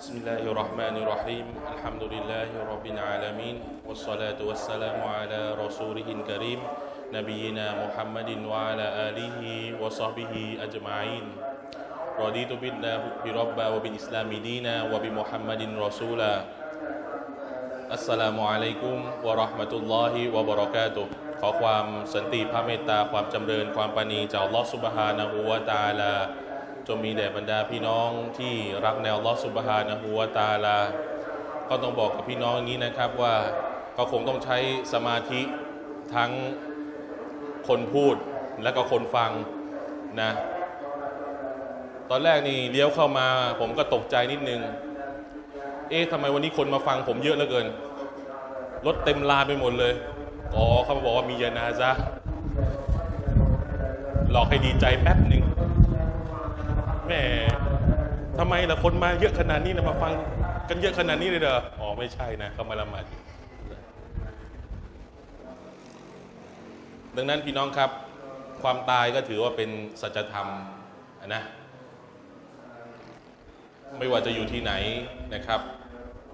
بسم الله الرحمن الرحيم الحمد لله رب العالمين والصلاة والسلام على رسوله الكريم نبينا محمد وعلى آله وصحبه أجمعين رضيت بالله ربا وبالإسلام دينا وبمحمد رسولا السلام عليكم ورحمة الله وبركاتهขอความสันติพระเมตตาความจำเริญความปราณีจากอัลลอฮฺซุบฮานะฮูวะตะอาลาจงมีแด่บรรดาพี่น้องที่รักในอัลลอฮฺซุบฮานะฮูวะตะอาลาก็ต้องบอกกับพี่น้องอย่างนี้นะครับว่าก็คงต้องใช้สมาธิทั้งคนพูดและก็คนฟังนะตอนแรกนี่เลี้ยวเข้ามาผมก็ตกใจนิดนึงเอ๊ะทำไมวันนี้คนมาฟังผมเยอะเหลือเกินรถเต็มลานไปหมดเลยอ๋อเขาบอกว่ามียานาซะหลอกให้ดีใจแป๊บหนึ่งแม่ทำไมล่ะคนมาเยอะขนาดนี้นะมาฟังกันเยอะขนาดนี้เลยเด้ออ๋อไม่ใช่นะเขามาละหมาดดังนั้นพี่น้องครับความตายก็ถือว่าเป็นสัจธรรมนะไม่ว่าจะอยู่ที่ไหนนะครับ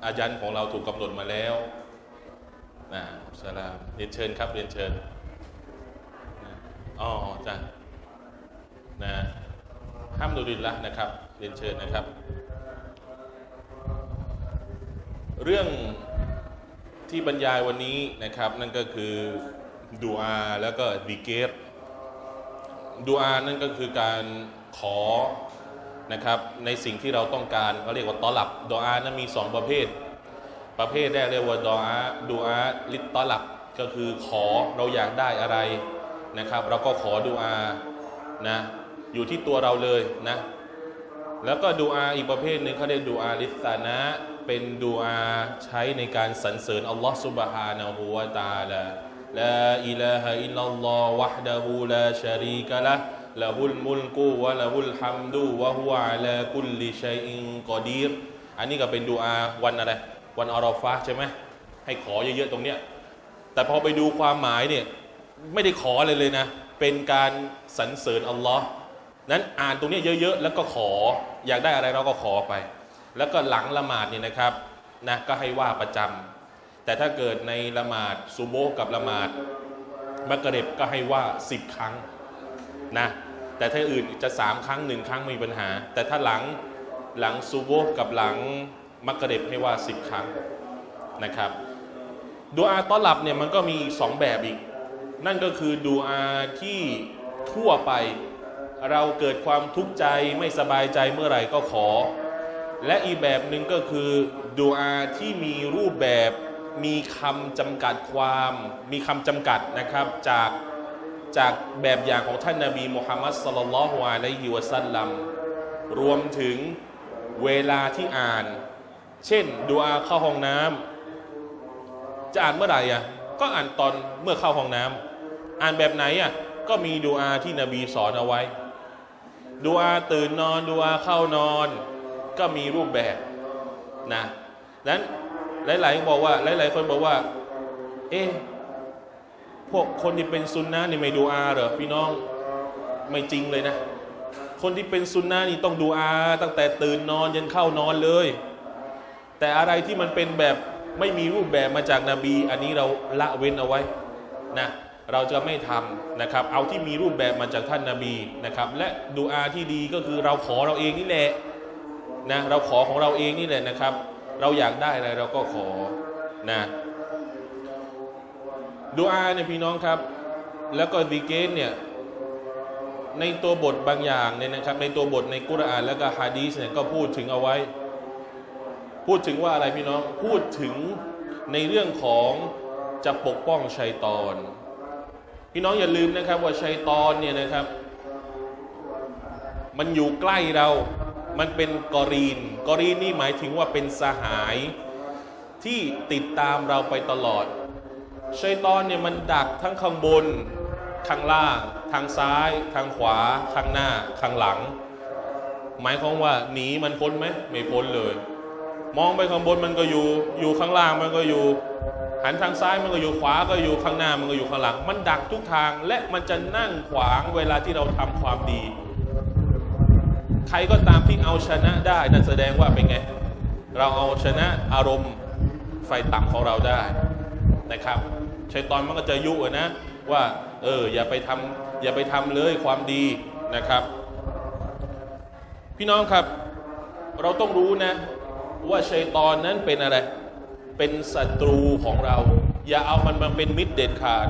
อาจารย์ของเราถูกกำหนดมาแล้วนะสลามเรียนเชิญครับเรียนเชิญอ๋อจ้ะนะห้ามดูดินละนะครับเรียนเชิญนะครับเรื่องที่บรรยายวันนี้นะครับนั่นก็คือดูอาแล้วก็ดิเกตดูอานั่นก็คือการขอนะครับในสิ่งที่เราต้องการเขาเรียกว่าตอลับดูอานั้นมี2ประเภทประเภทแรกเรียกว่าดูอาลิตตอลับก็คือขอเราอยากได้อะไรนะครับเราก็ขอดูอานะอยู่ที่ตัวเราเลยนะแล้วก็ดูอาอีกประเภทหนึ่งเขาเรียกดูอาลิสานะเป็นดูอาใช้ในการสรรเสริญอัลลอฮฺซุบฮานะฮูวะตะอาลาลาอิลาฮะอิลลัลลอฮฺวะฮ์ดะฮูลาชะรีกะละห์ละฮุลมุลกุวะละฮุลฮัมดุวะฮุอะลากุลลิชัยอินกอดีรอันนี้ก็เป็นดูอาวันอะไรวันอาราฟะห์ใช่ไหมให้ขอเยอะๆตรงเนี้ยแต่พอไปดูความหมายเนี่ยไม่ได้ขอเลยนะเป็นการสรรเสริญอัลลอฮ์นั้นอ่านตรงนี้เยอะๆแล้วก็ขออยากได้อะไรเราก็ขอไปแล้วก็หลังละหมาดเนี่ยนะครับนะก็ให้ว่าประจำแต่ถ้าเกิดในละหมาดซุโบห์กับละหมาดมักริบก็ให้ว่า10ครั้งนะแต่ถ้าอื่นจะ3ครั้ง1ครั้งไม่มีปัญหาแต่ถ้าหลังซุโบห์กับหลังมักริบให้ว่า10ครั้งนะครับดูอาต้อนรับเนี่ยมันก็มี2แบบอีกนั่นก็คือดูอาที่ทั่วไปเราเกิดความทุกข์ใจไม่สบายใจเมื่อไหร่ก็ขอและอีกแบบหนึ่งก็คือดูอาที่มีรูปแบบมีคำจำกัดความมีคำจำกัดนะครับจากแบบอย่างของท่านนบีมุฮัมมัดศ็อลลัลลอฮุอะลัยฮิวะซัลลัมรวมถึงเวลาที่อ่านเช่นดูอาเข้าห้องน้ำจะอ่านเมื่อไหร่อ่ะก็อ่านตอนเมื่อเข้าห้องน้ำอ่านแบบไหนอ่ะก็มีดูอาที่นบีสอนเอาไว้ดูอาตื่นนอนดูอาเข้านอนก็มีรูปแบบนะนั้นหลายๆคนบอกว่าเอ๊ะพวกคนที่เป็นซุนนะนี่ไม่ดูอาเหรอพี่น้องไม่จริงเลยนะคนที่เป็นซุนนะนี่ต้องดูอาตั้งแต่ตื่นนอนยันเข้านอนเลยแต่อะไรที่มันเป็นแบบไม่มีรูปแบบมาจากนบีอันนี้เราละเว้นเอาไว้นะเราจะไม่ทำนะครับเอาที่มีรูปแบบมาจากท่านนบีนะครับและดูอาที่ดีก็คือเราขอเราเองนี่แหละนะเราขอของเราเองนี่แหละนะครับเราอยากได้อะไรเราก็ขอนะดูอาเนี่ยพี่น้องครับแล้วก็ซิกร์เนี่ยในตัวบทบางอย่างเนี่ยนะครับในตัวบทในกุรอานแล้วก็ฮะดีษเนี่ยก็พูดถึงเอาไว้พูดถึงว่าอะไรพี่น้องพูดถึงในเรื่องของจะปกป้องชัยฏอนพี่น้องอย่าลืมนะครับว่าชัยฏอนเนี่ยนะครับมันอยู่ใกล้เรามันเป็นกอรีนนี่หมายถึงว่าเป็นสหายที่ติดตามเราไปตลอดชัยฏอนเนี่ยมันดักทั้งข้างบนข้างล่างทางซ้ายทางขวาข้างหน้าข้างหลังหมายความว่าหนีมันพ้นไหมไม่พ้นเลยมองไปข้างบนมันก็อยู่ข้างล่างมันก็อยู่หันทางซ้ายมันก็อยู่ขวาก็อยู่ข้างหน้ามันก็อยู่ข้างหลังมันดักทุกทางและมันจะนั่งขวางเวลาที่เราทำความดีใครก็ตามที่เอาชนะได้นั่นแสดงว่าเป็นไง เราเอาชนะอารมณ์ไฟต่ำของเราได้นะครับชัยฏอนมันก็จะยุนะว่าอย่าไปทำเลยความดีนะครับพี่น้องครับเราต้องรู้นะว่าชัยฏอนนั้นเป็นอะไรเป็นศัตรูของเราอย่าเอามันมาเป็นมิตรเด็ดขาด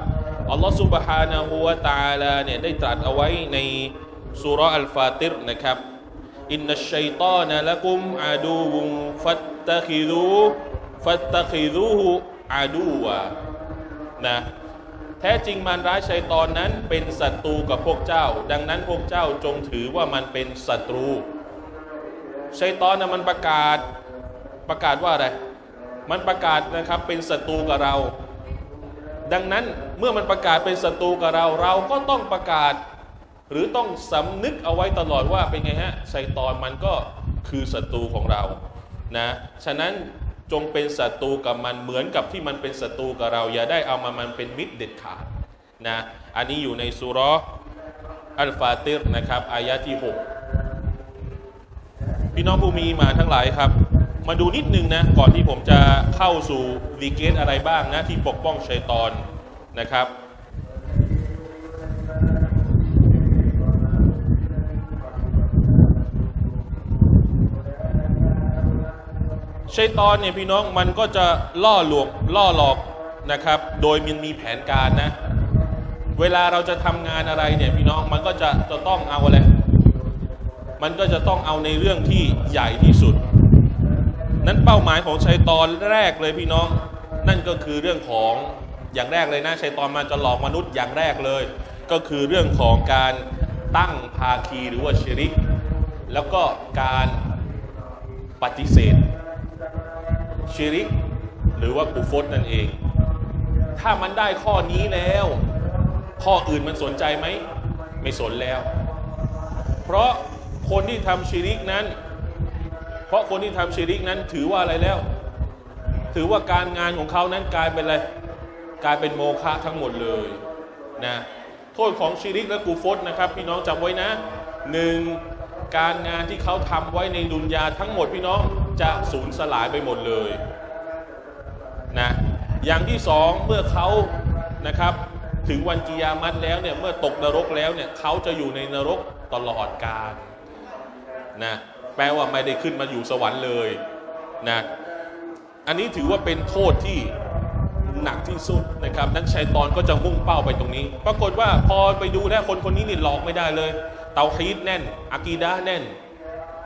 อัลลอฮฺซุบฮานะฮูวะตะอาลาเนี่ยได้ตรัสเอาไว้ในซูเราะห์อัลฟาติรนะครับอินนัชชัยฏอนละกุมอาดูวุฟัตตะคิซูฮูอาดูวะนะแท้จริงมารร้ายชัยฏอนนั้นเป็นศัตรูกับพวกเจ้าดังนั้นพวกเจ้าจงถือว่ามันเป็นศัตรูชัยฏอนน่ะมันประกาศว่าอะไรมันประกาศนะครับเป็นศัตรูกับเราดังนั้นเมื่อมันประกาศเป็นศัตรูกับเราเราก็ต้องประกาศหรือต้องสำนึกเอาไว้ตลอดว่าเป็นไงฮะชัยฏอนมันก็คือศัตรูของเรานะฉะนั้นจงเป็นศัตรูกับมันเหมือนกับที่มันเป็นศัตรูกับเราอย่าได้เอามันเป็นมิตรเด็ดขาดนะอันนี้อยู่ในซูเราะห์อัลฟาติรนะครับอายะที่6พี่น้องผู้มีอีหม่านทั้งหลายครับมาดูนิดนึงนะก่อนที่ผมจะเข้าสู่วิเกตอะไรบ้างนะที่ปกป้องชัยฏอนนะครับชัยฏอนเนี่ยพี่น้องมันก็จะล่อหลอกนะครับโดยมันมีแผนการนะเวลาเราจะทำงานอะไรเนี่ยพี่น้องมันก็จะต้องเอาอะไรมันก็จะต้องเอาในเรื่องที่ใหญ่ที่สุดนั้นเป้าหมายของชัยฏอนแรกเลยพี่น้องนั่นก็คือเรื่องของอย่างแรกเลยนะชัยฏอนมันจะหลอกมนุษย์อย่างแรกเลยก็คือเรื่องของการตั้งภาคีหรือว่าชิริกแล้วก็การปฏิเสธชิริกหรือว่ากุฟรนั่นเองถ้ามันได้ข้อนี้แล้วข้ออื่นมันสนใจไหมไม่สนแล้วเพราะคนที่ทำชิริกนั้นถือว่าอะไรแล้วถือว่าการงานของเขานั้นกลายเป็นอะไรกลายเป็นโมฆะทั้งหมดเลยนะโทษของชิริกและกุฟรนะครับพี่น้องจำไว้นะหนึ่งการงานที่เขาทำไว้ในดุนยาทั้งหมดพี่น้องจะสูญสลายไปหมดเลยนะอย่างที่สองเมื่อเขานะครับถึงวันกิยามัตแล้วเนี่ยเมื่อตกนรกแล้วเนี่ยเขาจะอยู่ในนรกตลอดกาลนะแปลว่าไม่ได้ขึ้นมาอยู่สวรรค์เลยนะอันนี้ถือว่าเป็นโทษที่หนักที่สุดนะครับนักชัยฏอนก็จะมุ่งเป้าไปตรงนี้ปรากฏว่าพอไปดูแล้วคนนี้นี่หลอกไม่ได้เลยเตาฮีดแน่นอะกีดะห์แน่น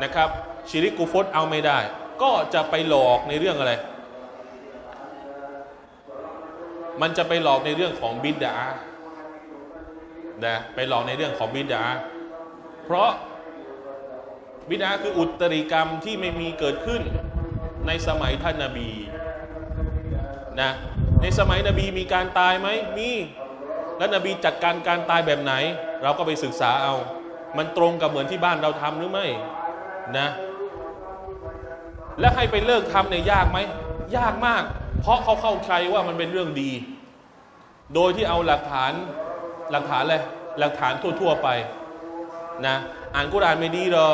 นะครับชิริกกุฟรเอาไม่ได้ก็จะไปหลอกในเรื่องอะไรมันจะไปหลอกในเรื่องของบิดอะห์นะไปหลอกในเรื่องของบิดอะห์เพราะบิดอะห์คืออุตริกรรมที่ไม่มีเกิดขึ้นในสมัยท่านนบีนะในสมัยนบีมีการตายไหมมีแล้วนบีจัดการตายแบบไหนเราก็ไปศึกษาเอามันตรงกับเหมือนที่บ้านเราทำหรือไม่นะและให้ไปเลิกทำเนี่ยยากไหมยากมากเพราะเขาเข้าใจว่ามันเป็นเรื่องดีโดยที่เอาหลักฐานอะไรหลักฐานทั่วๆไปนะอ่านกุรอานไม่ดีหรอ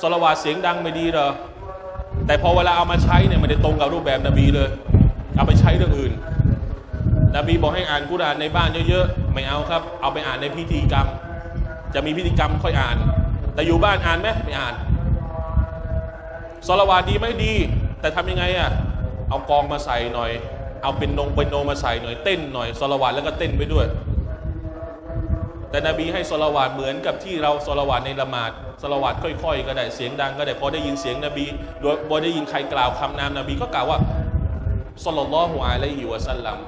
ศอลาวาตเสียงดังไม่ดีหรอแต่พอเวลาเอามาใช้เนี่ยมันจะตรงกับรูปแบบนบีเลยเอาไปใช้เรื่องอื่นนบีบอกให้อ่านกุรอานในบ้านเยอะๆไม่เอาครับเอาไปอ่านในพิธีกรรมจะมีพิธีกรรมค่อยอ่านแต่อยู่บ้านอ่านไหมไม่อ่านศอลาวาตดีไม่ดีแต่ทำยังไงอ่ะเอากองมาใส่หน่อยเอาเป็นโนมาใส่หน่อยเต้นหน่อยศอลาวาตแล้วก็เต้นไปด้วยแต่นบีให้ศอลาวาตเหมือนกับที่เราศอลาวาตในละหมาดศอลาวาตค่อยๆก็ได้เสียงดังก็ได้พอได้ยินเสียงนบีโดยพอได้ยินใครกล่าวคำนามนบีก็กล่าวว่าศ็อลลัลลอฮุอะลัยฮิวะซัลลัม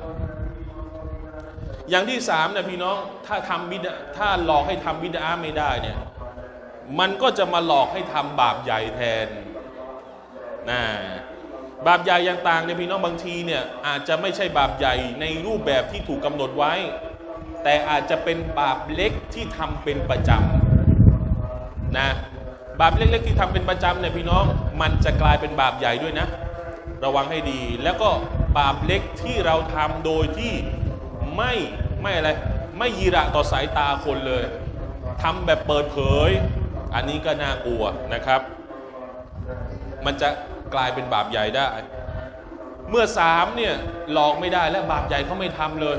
อย่างที่สามนะพี่น้องถ้าหลอกให้ทำบิดอะห์ไม่ได้เนี่ยมันก็จะมาหลอกให้ทำบาปใหญ่แทนนะบาปใหญ่อย่างต่างเนี่ยพี่น้องบางทีเนี่ยอาจจะไม่ใช่บาปใหญ่ในรูปแบบที่ถูกกำหนดไว้แต่อาจจะเป็นบาปเล็กที่ทำเป็นประจำนะบาปเล็กๆที่ทำเป็นประจำเนี่ยพี่น้องมันจะกลายเป็นบาปใหญ่ด้วยนะระวังให้ดีแล้วก็บาปเล็กที่เราทำโดยที่ไม่อะไรไม่ยีระต่อสายตาคนเลยทำแบบเปิดเผยอันนี้ก็น่ากลัวนะครับมันจะ กลายเป็นบาปใหญ่ได้เมื่อ3เนี่ยหลอกไม่ได้และบาปใหญ่เขาไม่ทำเลย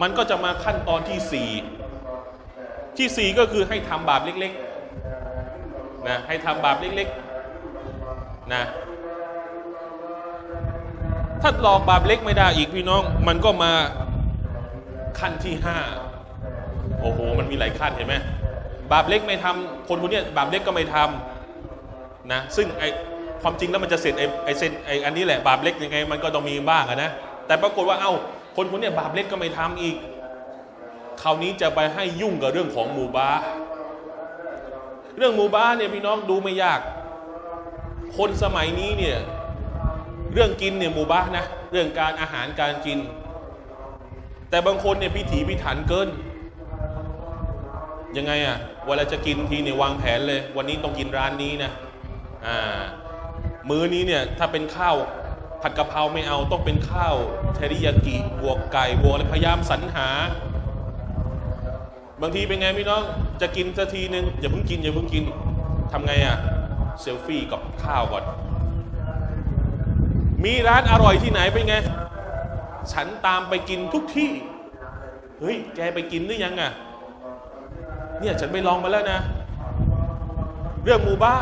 มันก็จะมาขั้นตอนที่4ก็คือให้ทำบาปเล็กๆนะให้ทำบาปเล็กๆนะถ้าหลอกบาปเล็กไม่ได้อีกพี่น้องมันก็มาขั้นที่5โอ้โหมันมีหลายขั้นเห็นไหมบาปเล็กไม่ทำคนคนนี้บาปเล็กก็ไม่ทำนะซึ่งไอความจริงแล้วมันจะเสร็จไออันนี้แหละบาปเล็กยังไงมันก็ต้องมีบ้างนะแต่ปรากฏว่าเอ้าคนคนนี้บาปเล็กก็ไม่ทำอีกคราวนี้จะไปให้ยุ่งกับเรื่องของมูบาเรื่องมูบาเนี่ยพี่น้องดูไม่ยากคนสมัยนี้เนี่ยเรื่องกินเนี่ยมูบานะเรื่องการอาหารการกินแต่บางคนเนี่ยพิถีพิถันเกินยังไงอ่ะเวลาจะกินทีเนี่ยวางแผนเลยวันนี้ต้องกินร้านนี้นะมื้อนี้เนี่ยถ้าเป็นข้าวผัดกะเพราไม่เอาต้องเป็นข้าวเทริยากิบวกไก่บวกอะไรพยายามสรรหาบางทีเป็นไงพี่น้องจะกินสักทีนึงอย่าเพิ่งกินทำไงอ่ะเซลฟี่กับข้าวก่อนมีร้านอร่อยที่ไหนเป็นไงฉันตามไปกินทุกที่เฮ้ยแกไปกินหรือยังอ่ะเนี่ยฉันไปลองมาแล้วนะเรื่องมูบ้า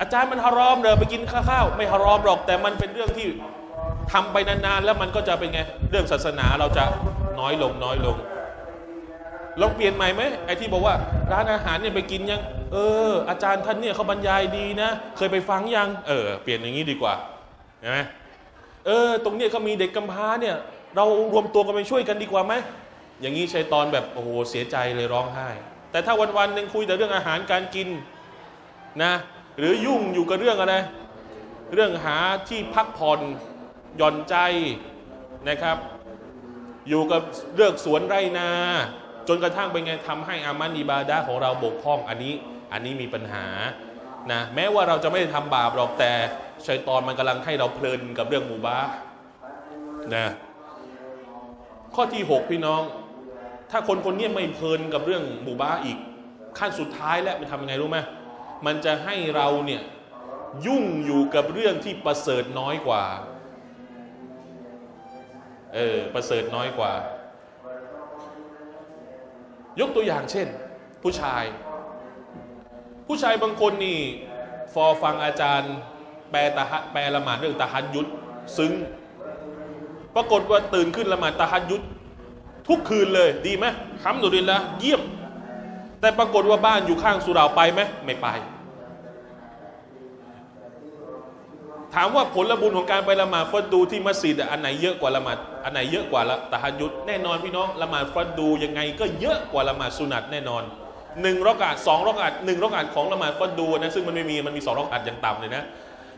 อาจารย์มันฮารอมเลยไปกินข้าวไม่ฮารอมหรอกแต่มันเป็นเรื่องที่ทำไปนานๆแล้วมันก็จะเป็นไงเรื่องศาสนาเราจะน้อยลงลองเปลี่ยนใหม่ไหมไอ้ที่บอกว่าร้านอาหารเนี่ยไปกินยังอาจารย์ท่านเนี่ยเขาบรรยายดีนะเคยไปฟังยังเปลี่ยนอย่างนี้ดีกว่าเห็นไหมตรงเนี้ยก็มีเด็กกำพร้าเนี่ยเรารวมตัวกันไปช่วยกันดีกว่าไหมอย่างนี้ชัยฏอนแบบโอ้โหเสียใจเลยร้องไห้แต่ถ้าวันๆนึงคุยแต่เรื่องอาหารการกินนะหรือยุ่งอยู่กับเรื่องอะไรเรื่องหาที่พักผ่อนหย่อนใจนะครับอยู่กับเรื่องสวนไร่นาจนกระทั่งเป็นไงทำให้อามัลอิบาดะห์ของเราบกพร่องอันนี้มีปัญหานะแม้ว่าเราจะไม่ได้ทำบาปหรอกแต่ชัยฏอนมันกำลังให้เราเพลินกับเรื่องมูบาห์นะข้อที่6พี่น้องถ้าคนนี้ไม่เพลินกับเรื่องมูบาห์อีกขั้นสุดท้ายแล้วมันทำยังไงรู้ไหมมันจะให้เราเนี่ยยุ่งอยู่กับเรื่องที่ประเสริฐน้อยกว่าประเสริฐน้อยกว่ายกตัวอย่างเช่นผู้ชายบางคนนี่ฟอฟังอาจารย์แปลละหมาดเรื่องตะฮัจญุดซึ้งปรากฏว่าตื่นขึ้นละหมาดตะฮัจญุดทุกคืนเลยดีไหมฮัมดุลิลละเยี่ยมแต่ปรากฏว่าบ้านอยู่ข้างสุเหร่าไปไหมไม่ไปถามว่าผลบุญของการไปละหมาดฟัดดูที่มัสยิดอันไหนเยอะกว่าละหมาดอันไหนเยอะกว่าละตะฮัจญุดแน่นอนพี่น้องละหมาดฟัดดูยังไงก็เยอะกว่าละหมาดสุนัตแน่นอน1ร็อกอะห์2ร็อกอะห์1ร็อกอะห์ของละหมาดฟัดดูนะซึ่งมันไม่มีมันมี2ร็อกอะห์อย่างต่ำเลยนะ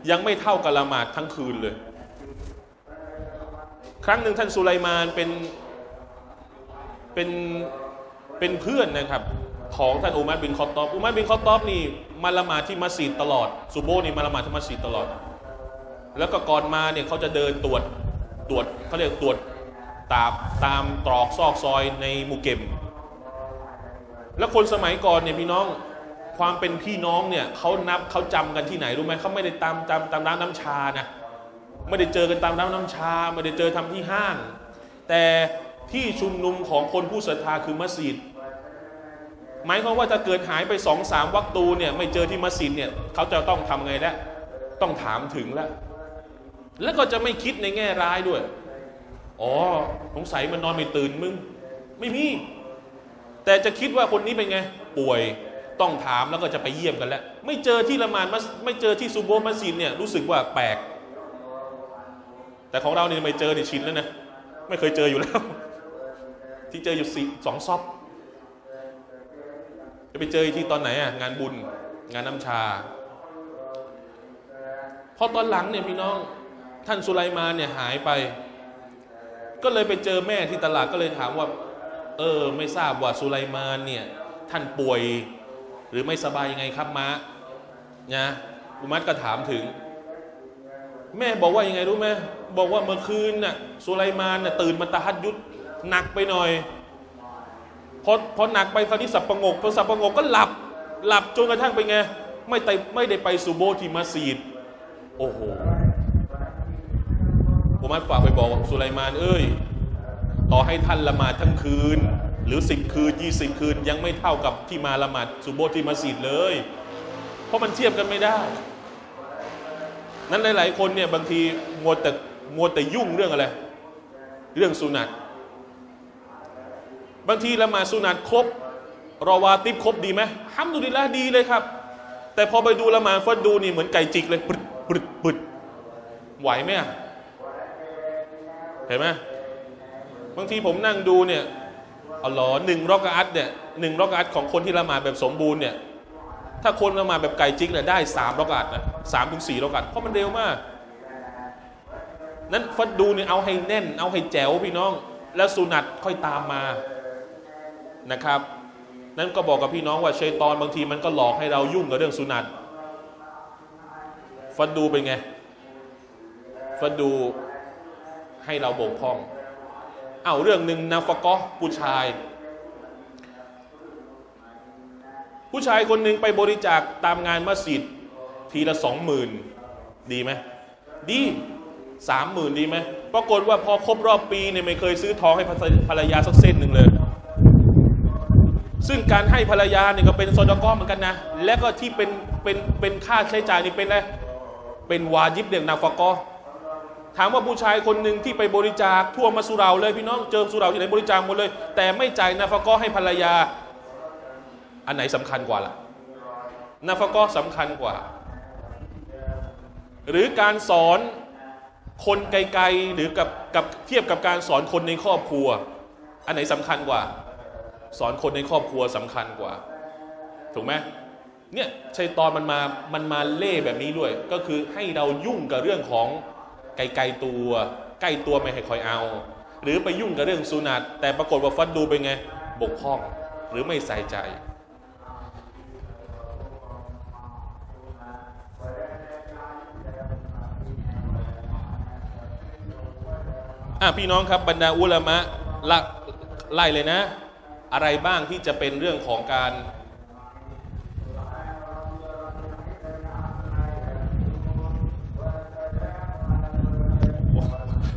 ยังไม่เท่ากับละหมาดทั้งคืนเลยครั้งหนึ่งท่านสุไลมานเป็นเพื่อนนะครับของท่านอุมัรบินคอตตอบนี่มาละหมาดที่มัสยิดตลอดซุบโฮนี่มาละหมาดที่มัสยิดตลอดแล้วก็ก่อนมาเนี่ยเขาจะเดินตรวจเขาเรียกตรวจตามตรอกซอกซอยในหมู่เก็มแล้วคนสมัยก่อนเนี่ยพี่น้องความเป็นพี่น้องเนี่ยเขาจำกันที่ไหนรู้ไหมเขาไม่ได้ตามร้านน้ำชานะไม่ได้เจอกันตามร้านน้ำชาไม่ได้เจอทำที่ห้างแต่ที่ชุมนุมของคนผู้ศรัทธาคือมัสยิดหมายความว่าถ้าเกิดหายไป 2-3 วักตูเนี่ยไม่เจอที่มัสยิดเนี่ยเขาจะต้องทำไงแล้วต้องถามถึงแล้วก็จะไม่คิดในแง่ร้ายด้วยอ๋อสงสัยมันนอนไม่ตื่นมึงไม่มีแต่จะคิดว่าคนนี้เป็นไงป่วยต้องถามแล้วก็จะไปเยี่ยมกันแล้วไม่เจอที่ละหมาดไม่เจอที่ซุบโฮมัสยิดเนี่ยรู้สึกว่าแปลกแต่ของเราเนี่ยไม่เจอเนี่ยชินแล้วนะไม่เคยเจออยู่แล้วที่เจออยู่2ซอบจะไปเจอที่ตอนไหนอ่ะงานบุญงานน้ำชาพอตอนหลังเนี่ยพี่น้องท่านสุไลมานเนี่ยหายไปก็เลยไปเจอแม่ที่ตลาดก็เลยถามว่าไม่ทราบว่าสุไลมานเนี่ยท่านป่วยหรือไม่สบายยังไงครับมะนะอุมัรก็ถามถึงแม่บอกว่ายังไงรู้ไหมบอกว่าเมื่อคืนน่ะสุไลมานน่ะตื่นมาตะฮัจญุดหนักไปหน่อยพอหนักไปคราวนี้สับประงกก็หลับจนกระทั่งไปไงไม่ได้ไปซุบโฮที่มัสยิด โอ้โหอุมัรฝากไปบอกสุไลมานเอ้ยต่อให้ท่านละหมาดทั้งคืนหรือ10 คืน 20 คืนยังไม่เท่ากับที่มาละหมาดซุบฮ์ที่มัสยิดเลยเพราะมันเทียบกันไม่ได้นั้นหลายๆคนเนี่ยบางทีมัวแต่ยุ่งเรื่องอะไรเรื่องสุนัตบางทีละหมาดสุนัตครบรอวาติบครบดีไหมฮัมดุลิลละห์ดีเลยครับแต่พอไปดูละหมาดฟัดดูนี่เหมือนไก่จิกเลยปึดไหวไหมเห็นไหมบางทีผมนั่งดูเนี่ยอ๋อหนึ่งรอกอัดเนี่ย1 รอกอัดของคนที่ละหมาดแบบสมบูรณ์เนี่ยถ้าคนละหมาดแบบไก่จิกเนี่ยได้3 รอกอัดนะ3 ถึง 4 รอกอัดเพราะมันเร็วมากนั้นฟัดดูเนี่ยเอาให้แน่นเอาให้แจ๋วพี่น้องแล้วสุนัตค่อยตามมานะครับนั่นก็บอกกับพี่น้องว่าชัยฏอนบางทีมันก็หลอกให้เรายุ่งกับเรื่องสุนัตฟัดดูเป็นไงฟัดดูให้เราบกพร่องเอาเรื่องหนึ่งนาฟะกอห์ผู้ชายคนหนึ่งไปบริจาคตามงานมัสยิดทีละ20,000ดีไหมดี30,000ดีไหมปรากฏว่าพอครบรอบปีเนี่ยไม่เคยซื้อทองให้ภรรยาสักเส้นหนึ่งเลยซึ่งการให้ภรรยาเนี่ยก็เป็นซอดาก้อเหมือนกันนะและก็ที่เป็นค่าใช้จ่ายนี่เป็นอะไรเป็นวาญิบเรื่องนาฟะกอห์ถามว่าผู้ชายคนหนึ่งที่ไปบริจาคทั่วมัสยิดเราเลยพี่น้องเจิมสุราที่ไหนบริจาคหมดเลยแต่ไม่จ่ายนาฟะกอให้ภรรยาอันไหนสำคัญกว่าล่ะนาฟะกอสำคัญกว่าหรือการสอนคนไกลๆหรือกับเทียบกับการสอนคนในครอบครัวอันไหนสำคัญกว่าสอนคนในครอบครัวสำคัญกว่าถูกไหมเนี่ยชัยฏอนมันมาเล่แบบนี้ด้วยก็คือให้เรายุ่งกับเรื่องของไกลๆตัวใกล้ตัวไม่ให้คอยเอาหรือไปยุ่งกับเรื่องสุนัตแต่ปรากฏว่าฟัดดูเป็นไงบกพร่องหรือไม่ใส่ใจพี่น้องครับบรรดาอุลามะไล่เลยนะอะไรบ้างที่จะเป็นเรื่องของการ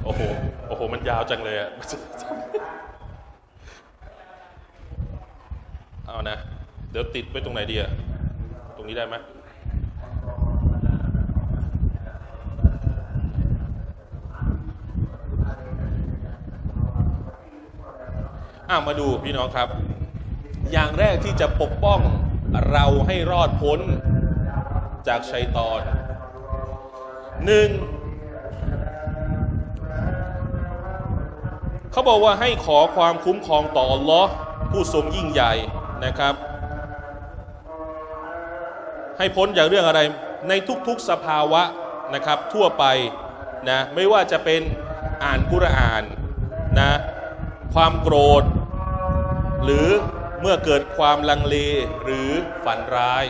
โอ้โหมันยาวจังเลยอ่ะเอานะเดี๋ยวติดไปตรงไหนดีอ่ะตรงนี้ได้ไหมมาดูพี่น้องครับอย่างแรกที่จะปกป้องเราให้รอดพ้นจากชัยฏอน1เขาบอกว่าให้ขอความคุ้มครองต่ออัลลอฮ์ผู้ทรงยิ่งใหญ่นะครับให้พ้นจากเรื่องอะไรในทุกๆสภาวะนะครับทั่วไปนะไม่ว่าจะเป็นอ่านกุรอานนะความโกรธหรือเมื่อเกิดความลังเลหรือฝันร้าย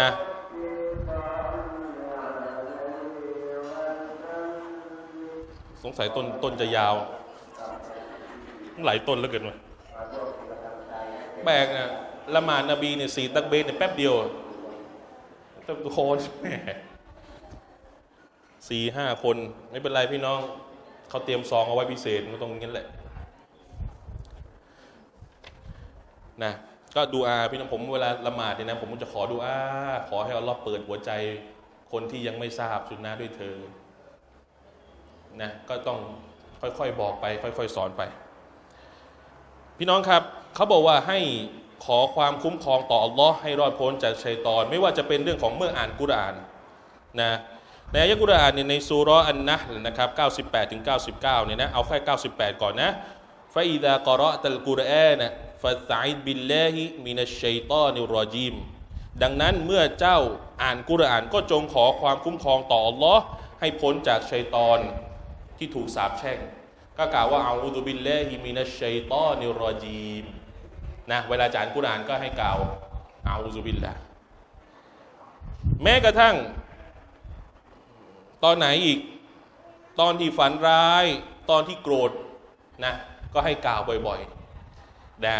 นะสงสัยต้นจะยาวหลายต้นแล้วเกินวะแปลกนะละหมาดนบีเนี่ย4 ตักบีรเนี่ยแป๊บเดียวโคนแม่4-5 คนไม่เป็นไรพี่น้องเขาเตรียมซองเอาไว้พิเศษก็ตรงนี้แหละนะก็ดูอาพี่น้องผมเวลาละหมาดเนี่ยนะผมจะขอดูอาขอให้อัลลอฮ์เปิดหัวใจคนที่ยังไม่ทราบสุนนะด้วยเธอนะก็ต้องค่อยๆบอกไปค่อยๆสอนไปพี่น้องครับเขาบอกว่าให้ขอความคุ้มครองต่ออัลลอฮ์ให้รอดพ้นจากชัยฏอนไม่ว่าจะเป็นเรื่องของเมื่ออ่านกุรอานนะในอายะกุรอานในซูเราะห์อันนะห์นะครับ98 ถึง 99เนี่ยนะเอาแค่98ก่อนนะฟะอิซากะเราะตัลกุรอานฟัสตะอิซบิลลาฮิมินัชชัยฏอนิรรอญีมดังนั้นเมื่อเจ้าอ่านกุรอานก็จงขอความคุ้มครองต่ออัลลอฮ์ให้พ้นจากชัยฏอนที่ถูกสาปแช่งก็กล่าวว่าเอาอูซุบิลลาฮิมินัชชัยฏอนิรรอญีมนะเวลาอ่านกุรอานก็ให้กล่าวเอาอูซุบิลลาห์แม้กระทั่งตอนไหนอีกตอนที่ฝันร้ายตอนที่โกรธนะก็ให้กล่าวบ่อยๆนะ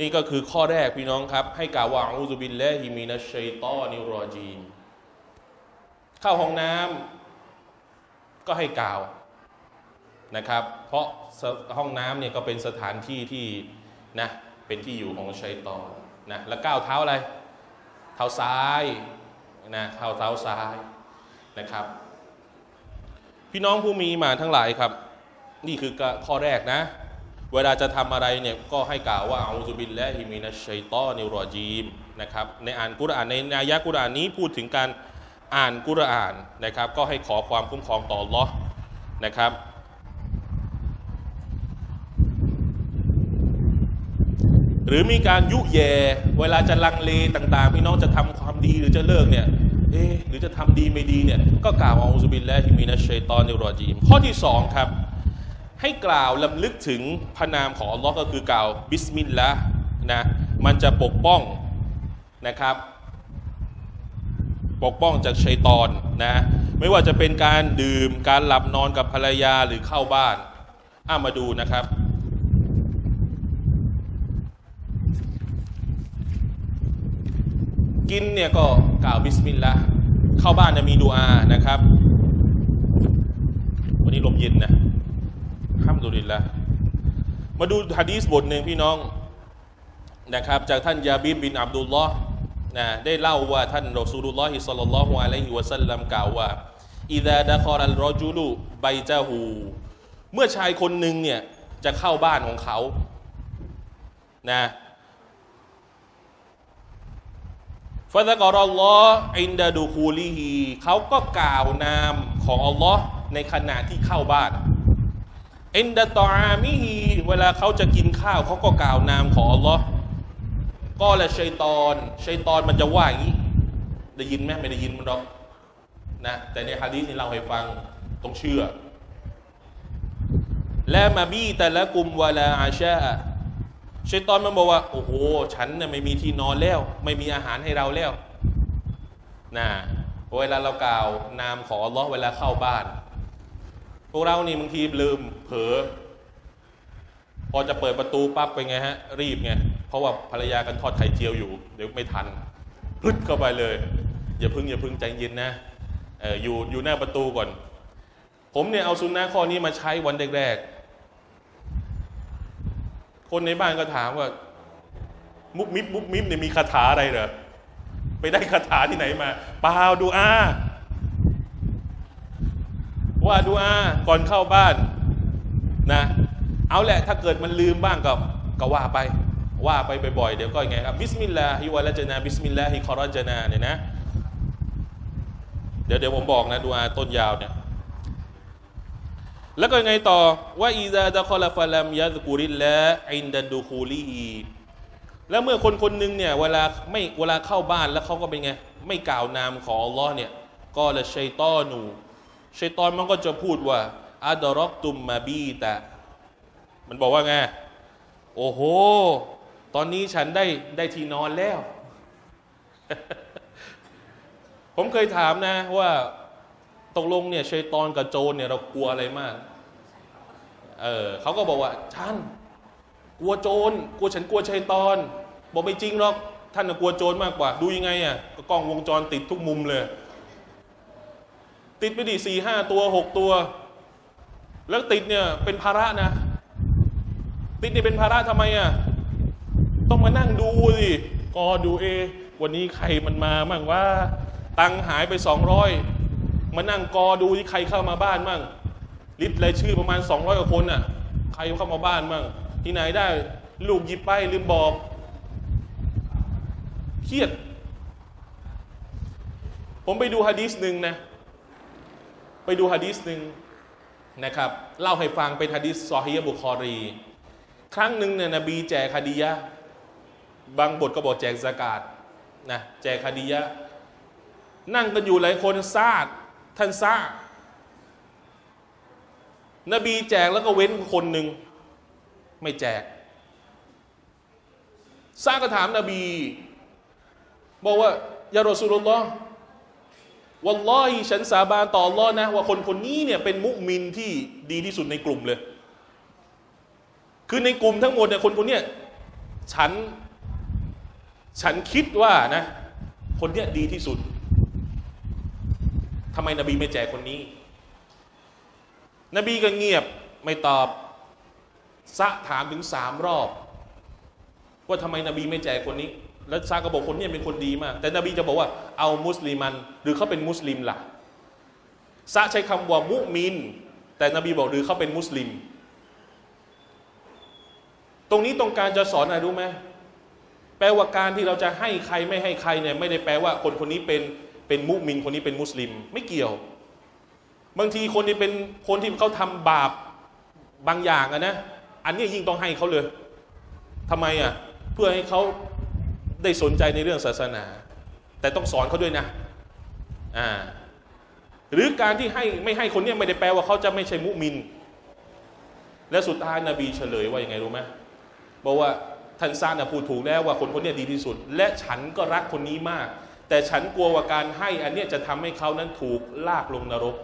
นี่ก็คือข้อแรกพี่น้องครับให้กล่าวว่าอูซุบิลลาฮิมินัชชัยฏอนิรรอญีม เข้าห้องน้ำก็ให้กาวนะครับเพราะห้องน้ำเนี่ยก็เป็นสถานที่ที่นะเป็นที่อยู่ของชัยฏอนนะแล้วก้าวเท้าอะไรเท้าซ้ายนะเท้าซ้ายนะครับพี่น้องผู้มีมาทั้งหลายครับนี่คือข้อแรกนะเวลาจะทำอะไรเนี่ยก็ให้กล่าวว่าเอาซุบิลและฮิมินัชชัยฏอนิรรอญีมนะครับในอ่านกุรอานในอายะกุรอานนี้พูดถึงการอ่านกุรอานนะครับก็ให้ขอความคุ้มครองต่ออัลเลาะห์นะครับหรือมีการยุแย่เวลาจะลังเลต่างๆพี่น้องจะทำความดีหรือจะเลิกเนี่ยหรือจะทำดีไม่ดีเนี่ยก็กล่าวเอาซุบิลและฮิมินัชชัยฏอนิรรอญีมข้อที่สองครับให้กล่าวลำลึกถึงพระนามของอัลลอฮ์ก็คือกล่าวบิสมิลลาห์นะมันจะปกป้องนะครับปกป้องจากชัยฏอนนะไม่ว่าจะเป็นการดื่มการหลับนอนกับภรรยาหรือเข้าบ้านมาดูนะครับกินเนี่ยก็กล่าวบิสมิลลาห์เข้าบ้านจะมีดุอานะครับวันนี้ลมเย็นนะฮัมดุลิลละมาดูหะดีษบทหนึ่งพี่น้องนะครับจากท่านยาบีบบินอับดุลลอฮ์นะได้เล่าว่าท่านรอซูลุลลอฮิศ็อลลัลลอฮุอะลัยฮิวะซัลลัมกล่าวว่าอิซาดะคอรัลรอจุลุไบตะฮูเมื่อชายคนหนึ่งเนี่ยจะเข้าบ้านของเขานะฟะซะกอรัลลอฮ์อินดะดูคูลิฮีเขาก็กล่าวนามของอัลลอฮ์ในขณะที่เข้าบ้านอินดะตออามิฮีเวลาเขาจะกินข้าวเขาก็กล่าวนามของอัลลอฮ์ก็ละชัยฏอนมันจะว่าอย่างนี้ได้ยินไหมไม่ได้ยินมันหรอกนะแต่ในฮะดีษนี่เราให้ฟังต้องเชื่อและมาบีแต่ละกลุ่มเวลาอาชาชัยฏอนมันบอกว่าโอ้โหฉันเนี่ยไม่มีที่นอนแล้วไม่มีอาหารให้เราแล้วนะเวลาเรากล่าวนามของอัลลอฮ์เวลาเข้าบ้านพวกเรานี่บางทีลืมเผลอพอจะเปิดประตูปั๊บไปไงฮะรีบไงเพราะว่าภรรยากันทอดไข่เจียวอยู่เดี๋ยวไม่ทันพึดเข้าไปเลยอย่าพึ่งใจเย็นนะอยู่หน้าประตูก่อนผมเนี่ยเอาซุนนะห์ข้อนี้มาใช้วันแรกๆคนในบ้านก็ถามว่ามุบมิบเนี่ยมีคาถาอะไรเหรอไปได้คาถาที่ไหนมาเปล่าดูอาว่าดูอาก่อนเข้าบ้านนะเอาแหละถ้าเกิดมันลืมบ้างก็ว่าไปบ่อยๆเดี๋ยวก็ยังไงครับบิสมิลลาฮิวะลาจนาบิสมิลลาฮิคอรจนาเนี่ยนะเดี๋ยวผมบอกนะดูอาต้นยาวเนี่ยแล้วก็ยังไงต่อว่าอิซาดะคอลฟะลัมยะซกุริลละอินดันดูคูลีแล้วเมื่อคนๆนึงเนี่ยเวลาเข้าบ้านแล้วเขาก็เป็นไงไม่กล่าวนามของอัลเลาะห์เนี่ยก็ละชัยฏอนูชัยฏอนมันก็จะพูดว่าอัดรอกตุมมาบีตะมันบอกว่าไงโอ้โหตอนนี้ฉันได้ที่นอนแล้ว ผมเคยถามนะว่าตกลงเนี่ยชัยฏอนกับโจรเนี่ยเรากลัวอะไรมากเขาก็บอกว่าท่านกลัวโจรกลัวฉันกลัวชัยฏอนบอกไม่จริงหรอกท่านกลัวโจรมากกว่าดูยังไงอ่ะกล้องวงจรติดทุกมุมเลยติดไปดิ4-5 ตัว 6 ตัวแล้วติดเนี่ยเป็นภาระนะติดเนี่ยเป็นภาระทำไมอ่ะต้องมานั่งดูสิก็ดูวันนี้ใครมันมามั่งว่าตังหายไป200มานั่งกอดูที่ใครเข้ามาบ้านมั่งลิสต์รายชื่อประมาณ200กว่าคนอ่ะใครเข้ามาบ้านมั่งที่ไหนได้ลูกหยิบไปลืมบอกเครียดผมไปดูหะดีษหนึ่งนะไปดูหะดีษหนึ่งนะครับเล่าให้ฟังเป็นหะดีษซอฮีฮ์บุคอรีครั้งหนึ่งเนี่ยนบีแจกฮะดียะห์บางบทก็บอกแจกซะกาตนะแจกฮะดียะห์นั่งกันอยู่หลายคนซาดท่านซานบีแจกแล้วก็เว้นคนหนึ่งไม่แจกซาก็ถามนบีบอกว่ายารอซูลุลลอฮ์วัลลอฮิฉันสาบานต่ออัลเลาะห์นะว่าคนนี้เนี่ยเป็นมุมินที่ดีที่สุดในกลุ่มเลยคือในกลุ่มทั้งหมดเนี่ยคนนี้ฉันคิดว่านะคนนี้ดีที่สุด ทำไมนบีไม่แจกคนนี้นบีก็เงียบไม่ตอบซะถามถึง3รอบว่าทำไมนบีไม่แจกคนนี้แล้วซะก็บอกคนนี้เป็นคนดีมากแต่นบีจะบอกว่าเอามุสลิมันหรือเขาเป็นมุสลิมล่ะซะใช้คำว่ามุมินแต่นบีบอกหรือเขาเป็นมุสลิมตรงนี้ตรงการจะสอนอะไรรู้ไหมแปลว่าการที่เราจะให้ใครไม่ให้ใครเนี่ยไม่ได้แปลว่าคนคนนี้เป็นมุมินคนนี้เป็นมุสลิมไม่เกี่ยวบางทีคนที่เป็นคนที่เขาทำบาปบางอย่างนะอันนี้ยิ่งต้องให้เขาเลยทำไมเพื่อให้เขาได้สนใจในเรื่องศาสนาแต่ต้องสอนเขาด้วยนะหรือการที่ให้ไม่ให้คนนี้ไม่ได้แปลว่าเขาจะไม่ใช่มุมินและสุดท้ายนบีเฉลยว่าอย่างไงรู้ไหมบอกว่าท่านซานะพูดถูกแล้วว่าคนคนนี้ดีที่สุดและฉันก็รักคนนี้มากแต่ฉันกลัวว่าการให้อันนี้จะทำให้เขานั้นถูกลากลงนรก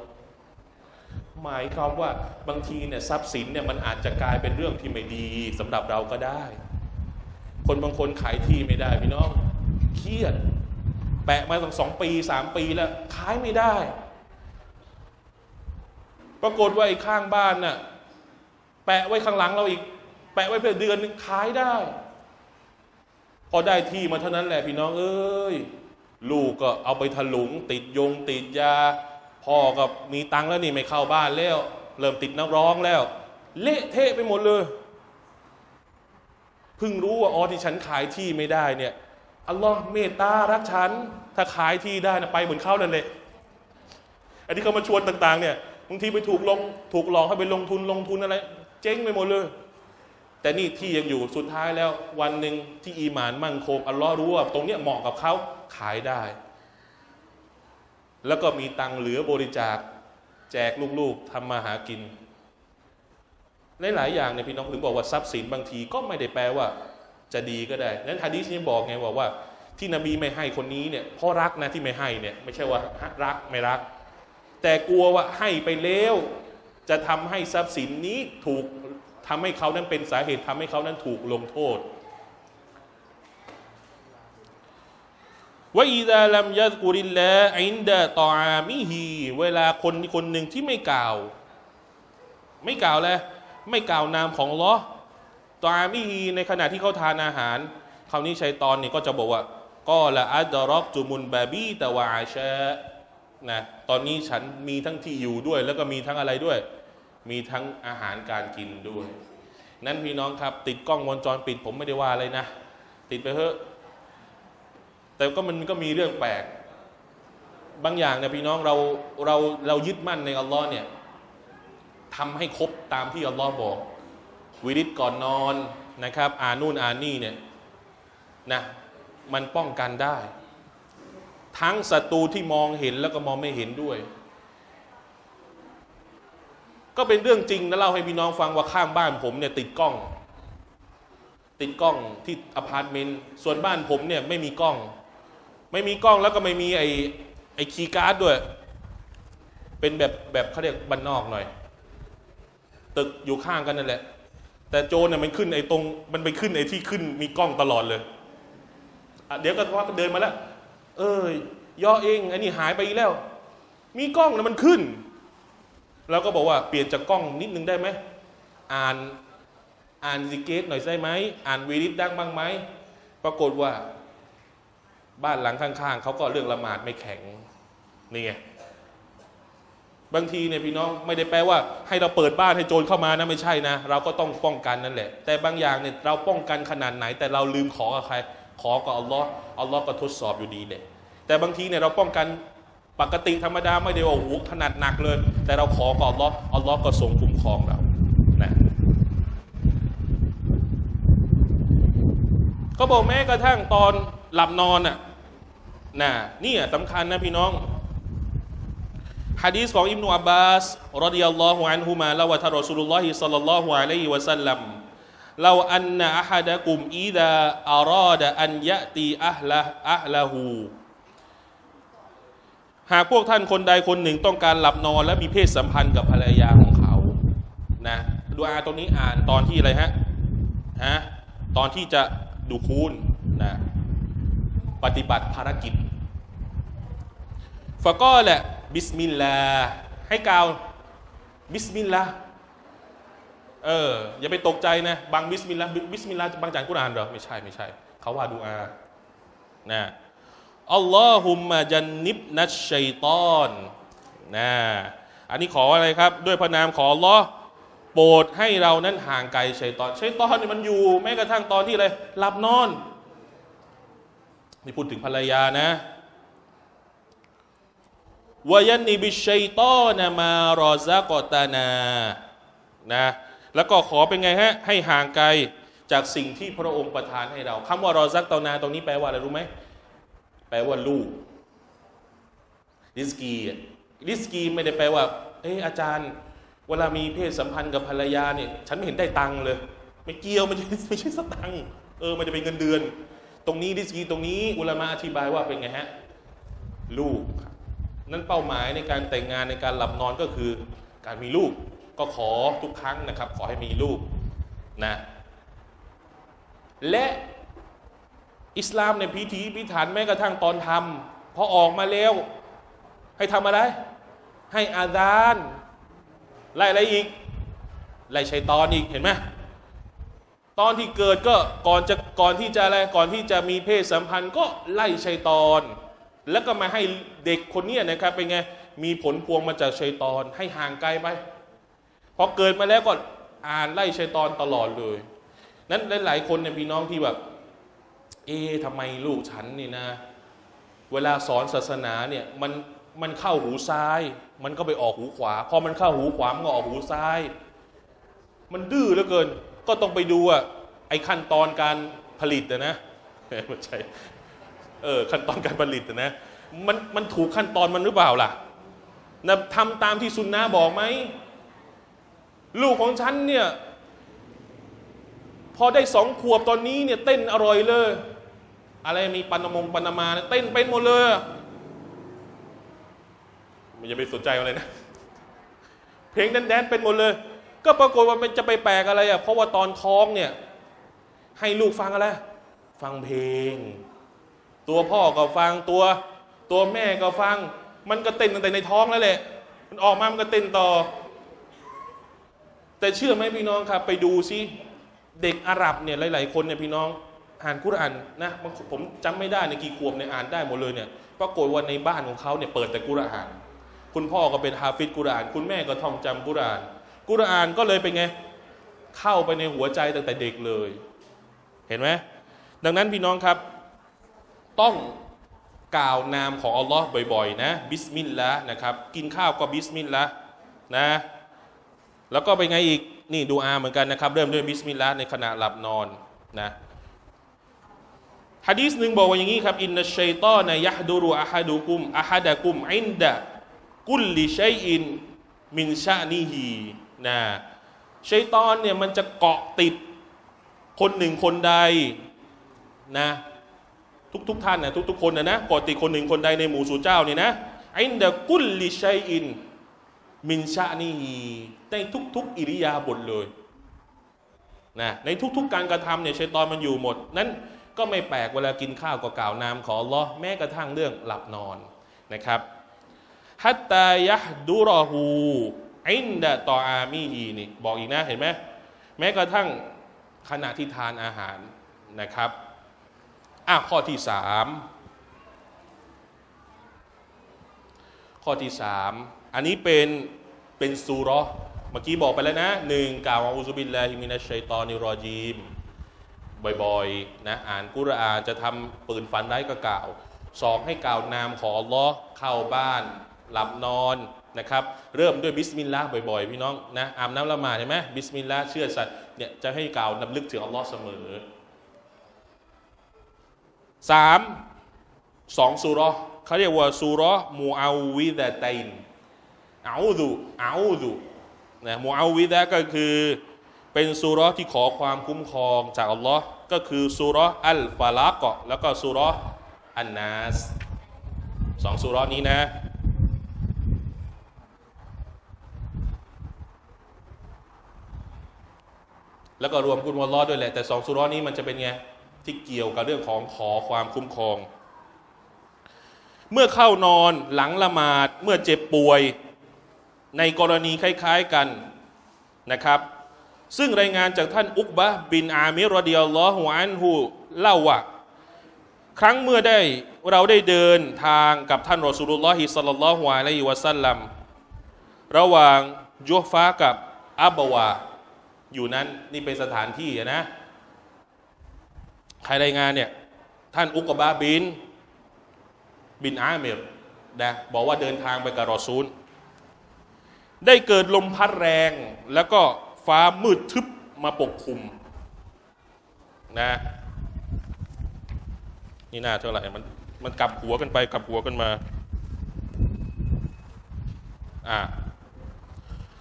หมายความว่าบางทีเนี่ยทรัพย์สินเนี่ยมันอาจจะกลายเป็นเรื่องที่ไม่ดีสำหรับเราก็ได้คนบางคนขายที่ไม่ได้พี่น้องเครียดแปะมาตั้ง2 ปี 3 ปีแล้วขายไม่ได้ปรากฏว่าไอ้ข้างบ้านน่ะแปะไว้ข้างหลังเราอีกแปะไว้เป็นเดือนนึงขายได้พอได้ที่มาเท่านั้นแหละพี่น้องเอ้ยลูกก็เอาไปถลุงติดยงติดยาพ่อกับมีตังค์แล้วนี่ไม่เข้าบ้านแล้วเริ่มติดนักร้องแล้วเละเทะไปหมดเลยเพิ่งรู้ว่าอ๋อที่ฉันขายที่ไม่ได้เนี่ยอัลลอฮ์เมตตารักฉันถ้าขายที่ได้นะไปเหมือนเขาเลยอันที่เขามาชวนต่างๆเนี่ยบางทีไปถูกหลอกให้ไปลงทุนอะไรเจ๊งไปหมดเลยแต่นี่ที่ยังอยู่สุดท้ายแล้ววันหนึ่งที่อีหม่านมั่นคงอัลลอฮ์รู้ว่าตรงเนี้ยเหมาะกับเขาขายได้แล้วก็มีตังเหลือบริจาคแจกลูกๆทำมาหากินในหลายอย่างเนี่ยพี่น้องถึงบอกว่าทรัพย์สินบางทีก็ไม่ได้แปลว่าจะดีก็ได้นั้นหะดีษนี้บอกไงบอกว่าที่นบีไม่ให้คนนี้เนี่ยเพราะรักนะที่ไม่ให้เนี่ยไม่ใช่ว่ารักไม่รักแต่กลัวว่าให้ไปแล้วจะทำให้ทรัพย์สินนี้ถูกทำให้เขานั้นเป็นสาเหตุทำให้เขานั้นถูกลงโทษว่าอิดาลัมยัซกุริลลาอินดะตออามิฮีเวลาคนหนึ่งที่ไม่กล่าวแล้วไม่กล่าวนามของอัลเลาะห์ตออามิฮีในขณะที่เขาทานอาหารคราวนี้ชัยฏอนนี่ก็จะบอกว่ากอละอัดรักตุมุนบาบีตะวะอาชะนะตอนนี้ฉันมีทั้งที่อยู่ด้วยแล้วก็มีทั้งอะไรด้วยมีทั้งอาหารการกินด้วยนั้นพี่น้องครับติดกล้องวงจรปิดผมไม่ได้ว่าอะไรนะติดไปเถอะแต่ก็มันก็มีเรื่องแปลกบางอย่างเนี่ยพี่น้องเรายึดมั่นในอัลลอฮ์เนี่ยทำให้ครบตามที่อัลลอฮ์บอกวิริตก่อนนอนนะครับอ่านนู่นอ่านนี่เนี่ยนะมันป้องกันได้ทั้งศัตรูที่มองเห็นแล้วก็มองไม่เห็นด้วยก็เป็นเรื่องจริงนะเล่าให้พี่น้องฟังว่าข้างบ้านผมเนี่ยติดกล้องที่อพาร์ตเมนต์ส่วนบ้านผมเนี่ยไม่มีกล้องแล้วก็ไม่มีไอ้คีย์การ์ดด้วยเป็นแบบเขาเรียกบ้านนอกหน่อยตึกอยู่ข้างกันนั่นแหละแต่โจเนี่ยมันขึ้นไอ้ตรงมันไปขึ้นไอ้ที่ขึ้นมีกล้องตลอดเลยเดี๋ยวก็ว่าเดินมาแล้วเอ้ยย่อเองไอ้นี่หายไปอีกแล้วมีกล้องแล้วมันขึ้นเราก็บอกว่าเปลี่ยนจากกล้องนิดนึงได้ไหมอ่านซิเกตหน่อยได้ไหมอ่านวีริตดังบ้างไหมปรากฏว่าบ้านหลังข้างๆเขาก็เรื่องละหมาดไม่แข็งนี่ไงบางทีเนี่ยพี่น้องไม่ได้แปลว่าให้เราเปิดบ้านให้โจรเข้ามานะไม่ใช่นะเราก็ต้องป้องกันนั่นแหละแต่บางอย่างเนี่ยเราป้องกันขนาดไหนแต่เราลืมขอกับใครขอกับอัลลอฮ์ก็ทดสอบอยู่ดีเลยแต่บางทีเนี่ยเราป้องกันปกติธรรมดาไม่ได้ว่าโอ้โหขนาดหนักเลยแต่เราขอกับอัลลอฮ์ก็ทรงคุ้มครองเรานะก็บอกแม้กระทั่งตอนหลับนอนน่ะนี่สำคัญนะพี่น้องหะดีษของอิบนุอับบาสรอฎิยัลลอฮุอันฮุมาละวะทะรอซูลุลลอฮิศ็อลลัลลอฮุอะลัยฮิวะซัลลัมลาอันนะอะฮะดะกุมอิซาอารอดะอันยะตีอะห์ละฮูหากพวกท่านคนใดคนหนึ่งต้องการหลับนอนและมีเพศสัมพันธ์กับภรรยาของเขานะดูอาตรงนี้อ่านตอนที่อะไรฮะตอนที่จะดูคูณนะปฏิบัติภารกิจฟะกอละ บิสมิลลาห์ให้กล่าวบิสมิลลาห์อย่าไปตกใจนะบางบิสมิลลาห์บางจานกุรอานเหรอไม่ใช่เขาว่าดุอานะอัลลอฮุมมะญันนิบนัชชัยฏอนนะอันนี้ขออะไรครับด้วยพระนามของอัลลอฮ์โปรดให้เรานั้นห่างไกลชัยฏอนนี่มันอยู่แม้กระทั่งตอนที่อะไรหลับนอนนี่พูดถึงภรรยานะวะยันนิบิชัยฏอนมารอซะกอตานานะแล้วก็ขอเป็นไงฮะให้ห่างไกลจากสิ่งที่พระองค์ประทานให้เราคำว่ารอซักตานาตรงนี้แปลว่าอะไรรู้ไหมแปลว่าลูกริสกีไม่ได้แปลว่าอาจารย์เวลามีเพศสัมพันธ์กับภรรยาเนี่ยฉันไม่เห็นได้ตังค์เลยไม่เกี่ยวไม่ใช่สตังค์ไม่ได้เป็นเงินเดือนตรงนี้ริสกีตรงนี้อุลามะอธิบายว่าเป็นไงฮะลูกนั่นเป้าหมายในการแต่งงานในการหลับนอนก็คือการมีลูกก็ขอทุกครั้งนะครับขอให้มีลูกนะและอิสลามในพิธีพิถันแม้กระทั่งตอนทำพอออกมาแล้วให้ทำอะไรให้อาซานไล่อะไรอีกไล่ชัยฏอนอีกเห็นไหมตอนที่เกิดก็ก่อนที่จะอะไรก่อนที่จะมีเพศสัมพันธ์ก็ไล่ชัยฏอนแล้วก็มาให้เด็กคนนี้นะครับเป็นไงมีผลพวงมาจากชัยฏอนให้ห่างไกลไปพอเกิดมาแล้วก็อ่านไล่ชัยฏอนตลอดเลยนั้นหลายๆคนเนี่ยพี่น้องที่แบบทำไมลูกฉันนี่นะเวลาสอนศาสนาเนี่ยมันเข้าหูซ้ายมันก็ไปออกหูขวาพอมันเข้าหูขวามันก็ออกหูซ้ายมันดื้อเหลือเกินก็ต้องไปดูว่าไอ้ขั้นตอนการผลิตนะไม่ใช่ขั้นตอนการผลิตนะมันถูกขั้นตอนมันหรือเปล่าล่ะนะทำตามที่ซุนนะห์บอกไหมลูกของฉันเนี่ยพอได้2 ขวบตอนนี้เนี่ยเต้นอร่อยเลยอะไรมีปานามาเต้นเป็นหมดเลยไม่จะไปสนใจอะไรนะเพลงแดนเป็นหมดเลยก็ปรากฏว่ามันจะไปแปลกอะไรอ่ะเพราะว่าตอนท้องเนี่ยให้ลูกฟังอะไรฟังเพลงตัวพ่อก็ฟังตัวแม่ก็ฟังมันก็เต้นตั้งแต่ในท้องแล้วแหละมันออกมามันก็เต้นต่อแต่เชื่อไหมพี่น้องครับไปดูซิเด็กอาหรับเนี่ยหลายๆคนเนี่ยพี่น้องอ่านกุรอานนะผมจำไม่ได้ในกี่ขวบเนี่ยอ่านได้หมดเลยเนี่ยปรากฏว่าในบ้านของเขาเนี่ยเปิดแต่กุรอานคุณพ่อก็เป็นฮาฟิซกุรอานคุณแม่ก็ท่องจำกุรอานก็เลยเป็นไงเข้าไปในหัวใจตั้งแต่เด็กเลยเห็นไหมดังนั้นพี่น้องครับต้องกล่าวนามของอัลลอฮ์บ่อยๆนะบิสมิลลาห์นะครับกินข้าวก็บิสมิลลาห์นะแล้วก็ไปไงอีกนี่ดูอาเหมือนกันนะครับเริ่มด้วยบิสมิลลาห์ในขณะหลับนอนนะหะดีษหนึ่งบอกว่าอย่างนี้ครับอินนัชชัยฏอนยะห์ดุรุอะฮะดะกุมอินดะกุลลิชัยอินมินชะนีฮีนะชัยฏอนเนี่ยมันจะเกาะติดคนหนึ่งคนใดนะทุกท่านนะทุกคนนะเกาะติดคนหนึ่งคนใดในหมู่สู่เจ้านี่นะอินดะกุลลิชัยอินมินชะนีฮีในทุกๆอิริยาบถเลยนะในทุกๆการกระทำเนี่ยชัยฏอนมันอยู่หมดนั้นก็ไม่แปลกเวลากินข้าวก็กล่าวนามของอัลลอฮ์แม้กระทั่งเรื่องหลับนอนนะครับฮัตตายะดุรอฮูอินดะตออามีฮีนี่บอกอีกนะเห็นไหมแม้กระทั่งขณะที่ทานอาหารนะครับข้อที่3อันนี้เป็นซูเราะห์เมื่อกี้บอกไปแล้วนะ1กล่าวอูซุบิลลาฮิมินัชชัยฏอนิรรอญีมบ่อยๆนะอ่านกุรอานจะทำปืนฝันได้ก็กล่าว2ให้กล่าวนามของอัลลอฮ์เข้าบ้านหลับนอนนะครับเริ่มด้วยบิสมิลลาห์บ่อยๆพี่น้องนะอาบน้ำละหมาดเห็นไหมบิสมิลลาห์เชื่อสัตย์เนี่ยจะให้กล่าวนำลึกถึงอัลลอฮ์เสมอ2ซูเราะห์เขาเรียกว่าซูเราะห์มูอาวิดะตัยนอาอูดุนะมูอาวิดะก็คือเป็นซูเราะห์ที่ขอความคุ้มครองจากอัลลอฮ์ก็คือซูเราะห์อัลฟาลักแล้วก็ซูเราะห์อันนาส2ซูเราะห์นี้นะแล้วก็รวมกุลวัลลอฮ์ด้วยแหละแต่2ซูเราะห์นี้มันจะเป็นไงที่เกี่ยวกับเรื่องของขอความคุ้มครอง เมื่อเข้านอนหลังละหมาดเมื่อเจ็บป่วยในกรณีคล้ายๆกันนะครับซึ่งรายงานจากท่านอุกบะห์บินอามิร รฎิยัลลอฮุอันฮุเล่าว่าครั้งเมื่อเราได้เดินทางกับท่านรอซูลุลลอฮิศ็อลลัลลอฮุอะลัยฮิวะซัลลัมระหว่างจุฟากับอับบะวาอยู่นั้นนี่เป็นสถานที่นะใครรายงานเนี่ยท่านอุกบะห์บินอามิรนะบอกว่าเดินทางไปกับรอซูลได้เกิดลมพัดแรงแล้วก็ฟ้ามืดทึบมาปกคลุมนะนี่หน้าเท่าไหร่มันกลับหัวกันไปกลับหัวกันมา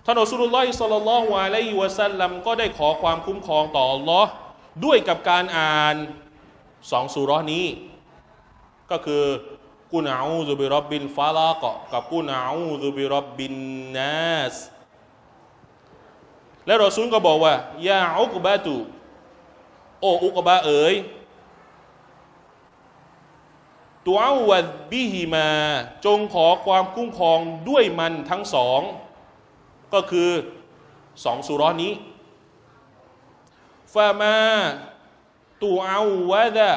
ท่านรอซูลุลลอฮิศ็อลลัลลอฮุอะลัยฮิวะซัลลัมก็ได้ขอความคุ้มครองต่ออัลลอฮ์ด้วยกับการอ่านสองซูเราะห์นี้ก็คือกุลอาอูซุบิร็อบบิลฟะลาก์กับกุลอาอูซุบิร็อบบินนัสและรอซูลก็บอกว่ายาอุกบะตุโออุกบะเอ๋ยตัวอวัดบิฮิมาจงขอความคุ้มครองด้วยมันทั้งสองก็คือสองซูเราะห์นี้ฟะมาตัวอวัดะ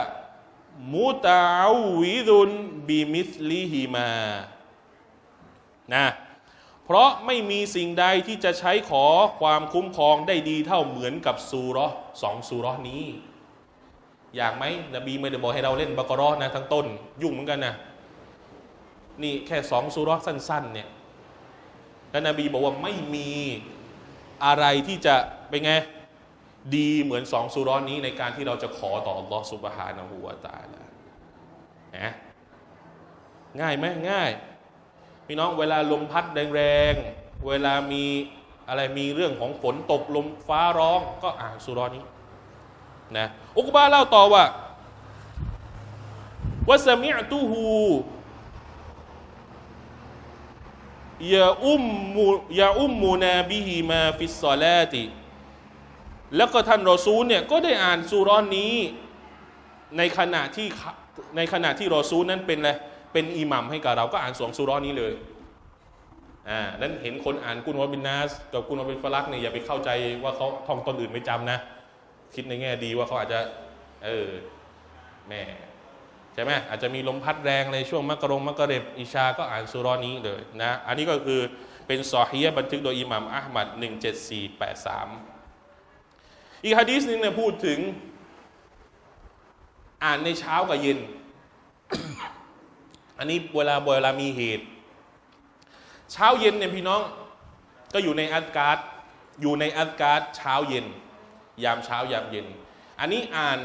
มุตะอวิดุนบิมิสลิฮิมานะเพราะไม่มีสิ่งใดที่จะใช้ขอความคุ้มครองได้ดีเท่าเหมือนกับซูเราะห์สองซูเราะห์นี้อยากไหมนบีไม่ได้บอกให้เราเล่นบะเกาะฮ์นะทั้งต้นยุ่งเหมือนกันนะนี่แค่สองซูเราะห์สั้นๆเนี่ยแล้วนบีบอกว่าไม่มีอะไรที่จะเป็นไงดีเหมือนสองซูเราะห์นี้ในการที่เราจะขอต่ออัลลอฮฺซุบฮานะฮูวะตะอาลานะง่ายไหมง่ายพี่น้องเวลาลมพัดแรงๆเวลามีอะไรมีเรื่องของฝนตกลมฟ้าร้องก็อ่านซูเราะห์นี้นะอุกบะห์เล่าต่อว่าวะซะมิอตุฮูยาอุมมุนาบิฮิมาฟิศศอลาติแล้วก็ท่านรอซูลเนี่ยก็ได้อ่านซูเราะห์นี้ในขณะที่รอซูลนั้นเป็นอิหมัมให้กับเราก็อ่านสองซูเราะห์นี้เลยนั้นเห็นคนอ่านกุลวะบินนัสกับกุลวะบินฟะลักเนี่ยอย่าไปเข้าใจว่าเขาท่องตอนอื่นไม่จำนะคิดในแง่ดีว่าเขาอาจจะแม่ใช่ไหมอาจจะมีลมพัดแรงในช่วงมักกะเร็บอิชาก็อ่านซูเราะห์นี้เลยนะอันนี้ก็คือเป็นซอฮีฮ์บันทึกโดยอิหม่ามอะห์มัด17483อีกหะดีษนึงเนี่ยพูดถึงอ่านในเช้ากับเย็น อันนี้เวลามีเหตุเช้าเย็นเนี่ยพี่น้องก็อยู่ในอัซการ์เช้าเย็นยามเช้ายามเย็นอันนี้อ่าน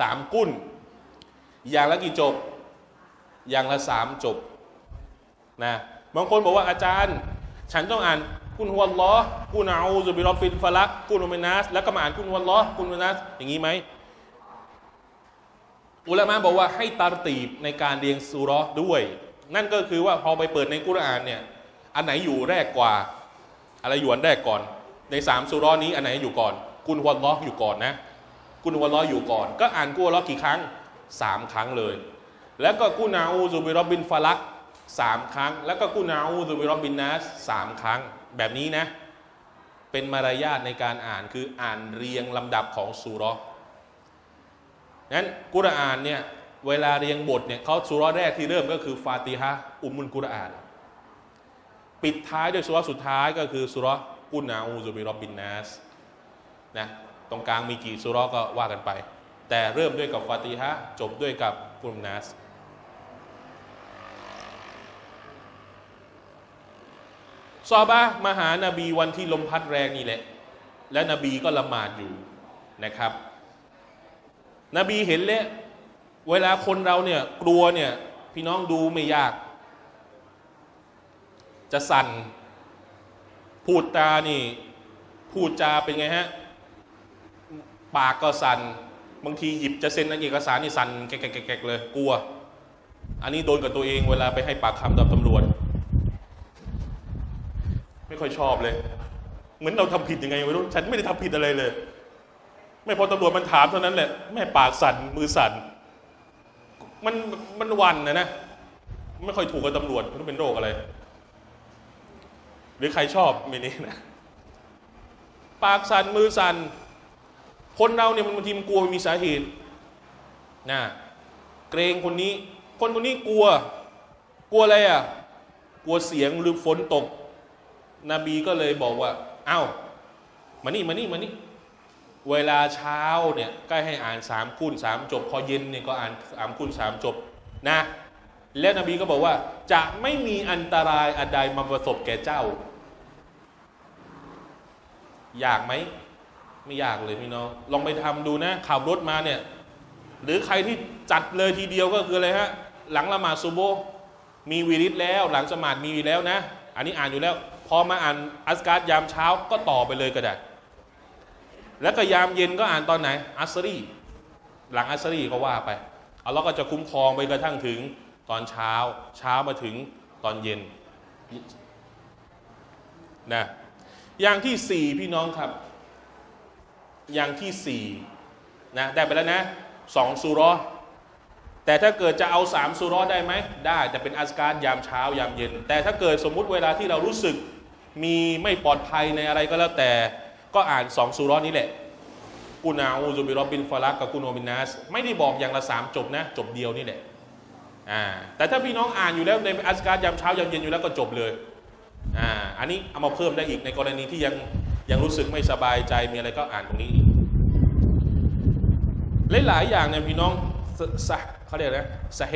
สามกุนอย่างละกี่จบอย่างละสามจบนะบางคนบอกว่าอาจารย์ฉันต้องอ่านกุลฮุวัลลอฮ์กุลอาอูซุบิร็อบบิลฟะลักกุลวะมินนัสแล้วก็มาอ่านกุลฮุวัลลอฮ์กุลวะมินนัสอย่างนี้ไหมอุลามะห์บอกว่าให้ตัรตีบในการเรียงซูเราะห์ด้วยนั่นก็คือว่าพอไปเปิดในกุรอานเนี่ยอันไหนอยู่แรกกว่าอะไรอยู่อันแรกก่อนในสามซูเราะห์นี้อันไหนอยู่ก่อนกุลฮุวัลลอฮ์อยู่ก่อนนะกุลฮุวัลลอฮ์อยู่ก่อนก็อ่านกุลฮุวัลลอฮ์กี่ครั้ง3ครั้งเลยแล้วก็กุลอาอูซุบิร็อบบิลฟะลัก3ครั้งแล้วก็กุลอาอูซุบิร็อบบินนัส3ครั้งแบบนี้นะเป็นมารยาทในการอ่านคืออ่านเรียงลำดับของซูเราะห์นั้นกุรอานเนี่ยเวลาเรียงบทเนี่ยเขาซูเราะห์แรกที่เริ่มก็คือฟาติฮะห์อุมมุลกุรอานปิดท้ายด้วยซูเราะห์สุดท้ายก็คือซูเราะห์กุลอาอูซุบิร็อบบินนัสนะตรงกลางมีกี่ซูเราะห์ก็ว่ากันไปแต่เริ่มด้วยกับฟาติฮะห์จบด้วยกับกุลนัสซอฮาบะห์มาหานบีวันที่ลมพัดแรงนี่แหละและนบีก็ละหมาดอยู่นะครับนบีเห็นแล้วเวลาคนเราเนี่ยกลัวเนี่ยพี่น้องดูไม่ยากจะสั่นพูดตานี่พูดจาเป็นไงฮะปากก็สั่นบางทีหยิบจะเซ็นเอกสารนี่สั่นแกะๆเลยกลัวอันนี้โดนกับตัวเองเวลาไปให้ปากคำกับตำรวจไม่ค่อยชอบเลยเหมือนเราทำผิดยังไงไม่รู้ฉันไม่ได้ทำผิดอะไรเลยไม่พอตำรวจมันถามเท่านั้นแหละแม่ปากสั่นมือสั่นมันหวั่นนะ ไม่ค่อยถูกกับตำรวจเขาเป็นโรคอะไรหรือใครชอบเมนี้นะปากสั่นมือสั่นคนเราเนี่ยมันบางทีมันกลัวมีสาเหตุนะเกรงคนนี้คนคนนี้กลัวอะไรอ่ะกลัวเสียงหรือฝนตกนบีก็เลยบอกว่าเอ้ามานี่เวลาเช้าเนี่ยก็ให้อ่าน3 คูณ 3จบพอเย็นเนี่ยก็อ่าน3 คูณ 3จบนะและนบีก็บอกว่าจะไม่มีอันตรายอันใดมาประสบแก่เจ้าอยากไหมไม่อยากเลยพี่น้องลองไปทำดูนะขับรถมาเนี่ยหรือใครที่จัดเลยทีเดียวก็คืออะไรฮะหลังละหมาดซุโบมีวิริตแล้วหลังสมาธิมีแล้วนะอันนี้อ่านอยู่แล้วพอมาอ่านอัสการ์ยามเช้าก็ต่อไปเลยก็ได้แล้วก็ยามเย็นก็อ่านตอนไหนอัสรีหลังอัสรีก็ว่าไปเอาแล้วก็จะคุ้มครองไปกระทั่งถึงตอนเช้ามาถึงตอนเย็นนะอย่างที่4พี่น้องครับอย่างที่4นะได้ไปแล้วนะ2ซูเราะห์แต่ถ้าเกิดจะเอา3ซูเราะห์ได้ไหมได้แต่เป็นอัสการยามเช้ายามเย็นแต่ถ้าเกิดสมมุติเวลาที่เรารู้สึกมีไม่ปลอดภัยในอะไรก็แล้วแต่ก็อ่าน2ซูเราะห์นี้แหละกุนอาอูซุบิร็อบบิลฟะลักกับกุนอูบินนัสไม่ได้บอกอย่างละ3จบนะจบเดียวนี่แหละแต่ถ้าพี่น้องอ่านอยู่แล้วในอัสการยามเช้ายามเย็นอยู่แล้วก็จบเลยอันนี้เอามาเพิ่มได้อีกในกรณีที่ยังรู้สึกไม่สบายใจมีอะไรก็อ่านตรงนี้อีกหลายๆอย่างเนี่ยพี่น้องเขาเรียกนะสะเ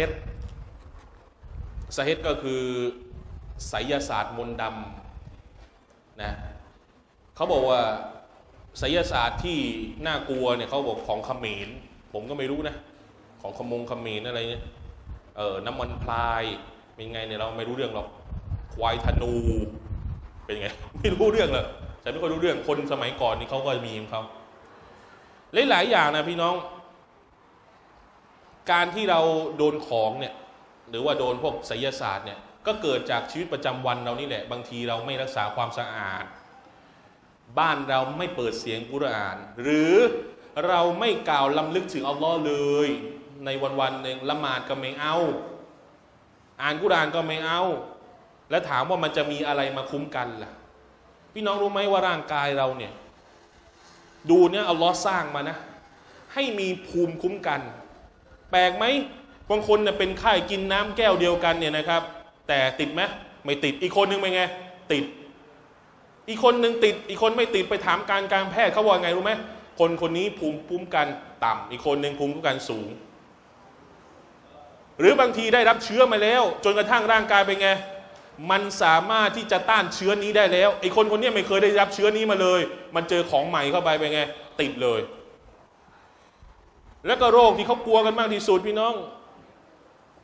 ฮ็ดก็คือไสยศาสตร์มนต์ดำนะเขาบอกว่าไสยศาสตร์ที่น่ากลัวเนี่ยเขาบอกของเขมรผมก็ไม่รู้นะของเขมรอะไรเนี่ยน้ำมันพลายเป็นไงเนี่ยเราไม่รู้เรื่องหรอกควายธนูเป็นไงไม่รู้เรื่องเลยแต่ไม่ค่อยรู้เรื่องคนสมัยก่อนนี่เขาก็มีของเขาหลายๆอย่างนะพี่น้องการที่เราโดนของเนี่ยหรือว่าโดนพวกไสยศาสตร์เนี่ยก็เกิดจากชีวิตประจำวันเรานี่แหละบางทีเราไม่รักษาความสะอาดบ้านเราไม่เปิดเสียงกุรอานหรือเราไม่กล่าวล้ำลึกถึงอัลลอฮ์เลยในวันๆหนึ่งละหมาดก็ไม่เอาอ่านกุรอานก็ไม่เอาแล้วถามว่ามันจะมีอะไรมาคุ้มกันล่ะพี่น้องรู้ไหมว่าร่างกายเราเนี่ยดูเนี่ยอัลลอฮ์สร้างมานะให้มีภูมิคุ้มกันแปลกไหมบางคนเนี่ยเป็นไข้กินน้ำแก้วเดียวกันเนี่ยนะครับแต่ติดไหมไม่ติดอีกคนนึงเป็นไงติดอีกคนนึงติดอีกคนไม่ติดไปถามการแพทย์เขาว่าไงรู้ไหมคนนี้ภูมิคุ้มกันต่ำอีกคนนึงภูมิคุ้มกันสูงหรือบางทีได้รับเชื้อมาแล้วจนกระทั่งร่างกายเป็นไงมันสามารถที่จะต้านเชื้อนี้ได้แล้วไอ้คนนี้ไม่เคยได้รับเชื้อนี้มาเลยมันเจอของใหม่เข้าไปเป็นไงติดเลยแล้วก็โรคที่เขากลัวกันมากที่สุดพี่น้อง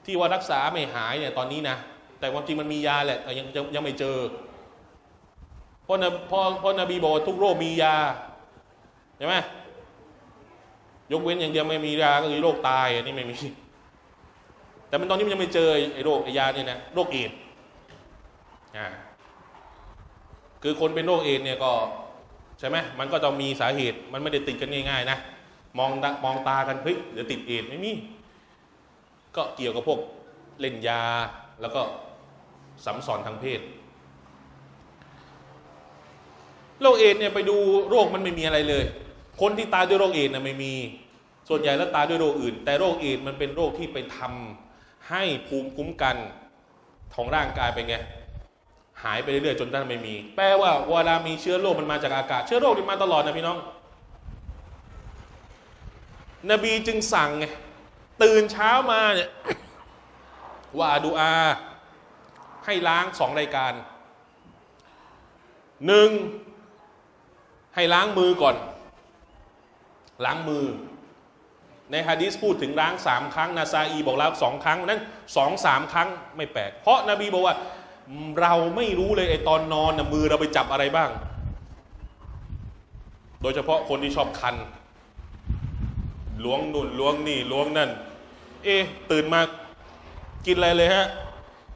ที่ว่ารักษาไม่หายเนี่ยตอนนี้นะแต่ความจริงมันมียาแหละแต่ยังไม่เจอเพราะนบีบอกว่าทุกโรคมียาใช่ไหมยกเว้นอย่างเดียวไม่มียาก็คือโรคตายอันนี้ไม่มีแต่มันตอนนี้มันยังไม่เจอไอ้โรคไอ้ยาเนี่ยนะโรคเอดส์คือคนเป็นโรคเอดส์เนี่ยก็ใช่ไหมมันก็ต้องมีสาเหตุมันไม่ได้ติดกันง่ายๆนะมองตากันเฮ้ยเดี๋ยวติดเอดส์ไม่มีก็เกี่ยวกับพวกเล่นยาแล้วก็สัมสอนทางเพศโรคเอดส์เนี่ยไปดูโรคมันไม่มีอะไรเลยคนที่ตายด้วยโรคเอดส์เนี่ยไม่มีส่วนใหญ่แล้วตายด้วยโรคอื่นแต่โรคเอดส์มันเป็นโรคที่ไปทำให้ภูมิคุ้มกันของร่างกายไปไงหายไปเรื่อยๆจนด้านไม่มีแปลว่าเวลามีเชื้อโรคมันมาจากอากาศเชื้อโรคมันมาตลอดนะพี่น้องนบีจึงสั่งไงตื่นเช้ามาเนี่ย ว่าดูอาให้ล้าง2รายการ1ให้ล้างมือก่อนล้างมือในฮะดิษพูดถึงล้าง3ครั้งนาซาอีบอกล้าง2ครั้งนั้น 2-3 ครั้งไม่แปลกเพราะนบีบอกว่าเราไม่รู้เลยไอตอนนอนนะมือเราไปจับอะไรบ้างโดยเฉพาะคนที่ชอบคันล้วงนุ่นล้วงนี่ล้วงนั่นตื่นมากินอะไรเลยฮะ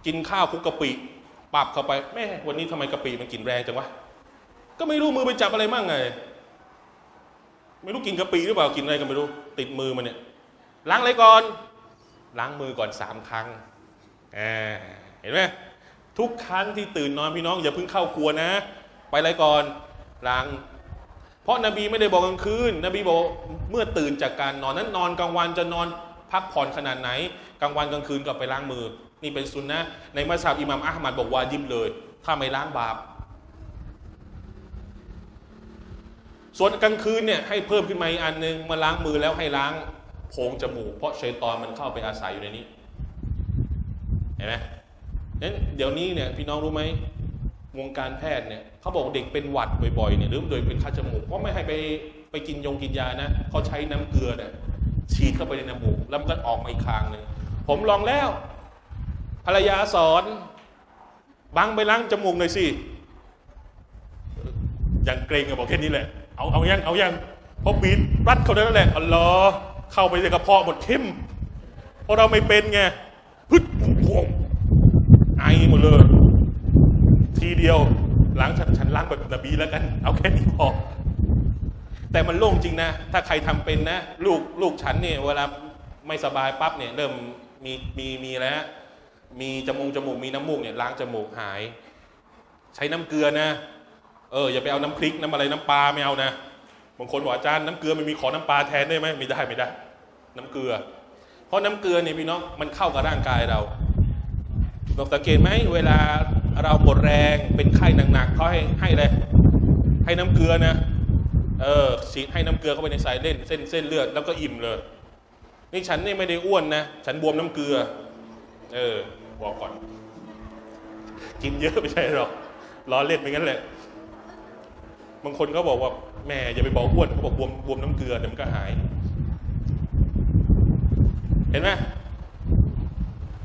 กินข้าวคุกกะปิปับเข้าไปแม่วันนี้ทำไมกะปิมันกลิ่นแรงจังวะก็ไม่รู้มือไปจับอะไรบ้างไงไม่รู้กินกะปิหรือเปล่ากินอะไรก็ไม่รู้ติดมือมันเนี่ยล้างอะไรก่อนล้างมือก่อน3 ครั้ง เห็นไหมทุกครั้งที่ตื่นนอนพี่น้องอย่าเพิ่งเข้าครัวนะไปอะไรก่อนล้างเพราะนบีไม่ได้บอกกลางคืนนบีบอกเมื่อตื่นจากการนอนนั้นนอนกลางวันจะนอนพักผ่อนขนาดไหนกลางวันกลางคืนก็ไปล้างมือนี่เป็นซุนนะห์ในมัซฮับอิหม่ามอะห์มัดบอกวาญิบเลยถ้าไม่ล้างบาปส่วนกลางคืนเนี่ยให้เพิ่มขึ้นมาอีกอันนึงมาล้างมือแล้วให้ล้างโพรงจมูกเพราะชัยฏอนมันเข้าไปอาศัยอยู่ในนี้เห็นไหมนั้นเดี๋ยวนี้เนี่ยพี่น้องรู้ไหมวงการแพทย์เนี่ยเขาบอกเด็กเป็นหวัดบ่อยๆเนี่ยหรือโดยเป็นคัดจมูกก็ไม่ให้ไปกินยงกินยานะเขาใช้น้ำเกลือเนี่ยฉีดเข้าไปในน้ำมูกแล้วมันก็ออกมาอีกครั้งหนึ่งผมลองแล้วภรรยาสอนบังไปล้างจมูกหน่อยสิยังเกรงอะบอกแค่นี้แหละเอายังพอบีดรัดเขาได้แล้วแหละอัลลอฮ์เข้าไปในกระเพาะหมดเข้มเพราะเราไม่เป็นไงพึดพวงไอหมดเลยทีเดียวล้างฉันล้างแบบนบีแล้วกันเอาแค่นี้พอแต่มันโล่งจริงนะถ้าใครทำเป็นนะลูกฉันเนี่ยเวลาไม่สบายปั๊บเนี่ยเริ่มมีแล้วมีจมูกมีน้ำมูกเนี่ยล้างจมูกหายใช้น้ำเกลือนะอย่าไปเอาน้ำพริกน้ำอะไรน้ำปลาไม่เอานะบางคนบอกอาจารย์น้ำเกลือไม่มีขอน้ำปลาแทนได้ไหมไม่ได้น้ำเกลือเพราะน้ำเกลือเนี่ยพี่น้องมันเข้ากับร่างกายเราลองสังเกตไหมเวลาเราหมดแรงเป็นไข้หนักๆเขาให้อะไรให้น้ำเกลือนะฉีดให้น้ำเกลือเข้าไปในสายเส้นเลือดแล้วก็อิ่มเลยนี่ฉันนี่ไม่ได้อ้วนนะฉันบวมน้ำเกลือบอกก่อนกินเยอะไม่ใช่หรอกล้อเล่นไปงั้นแหละบางคนก็บอกว่าแม่อย่าไปบอกอ้วนเขาบอกบวมน้ำเกลือเดี๋ยวมันก็หายเห็นไหม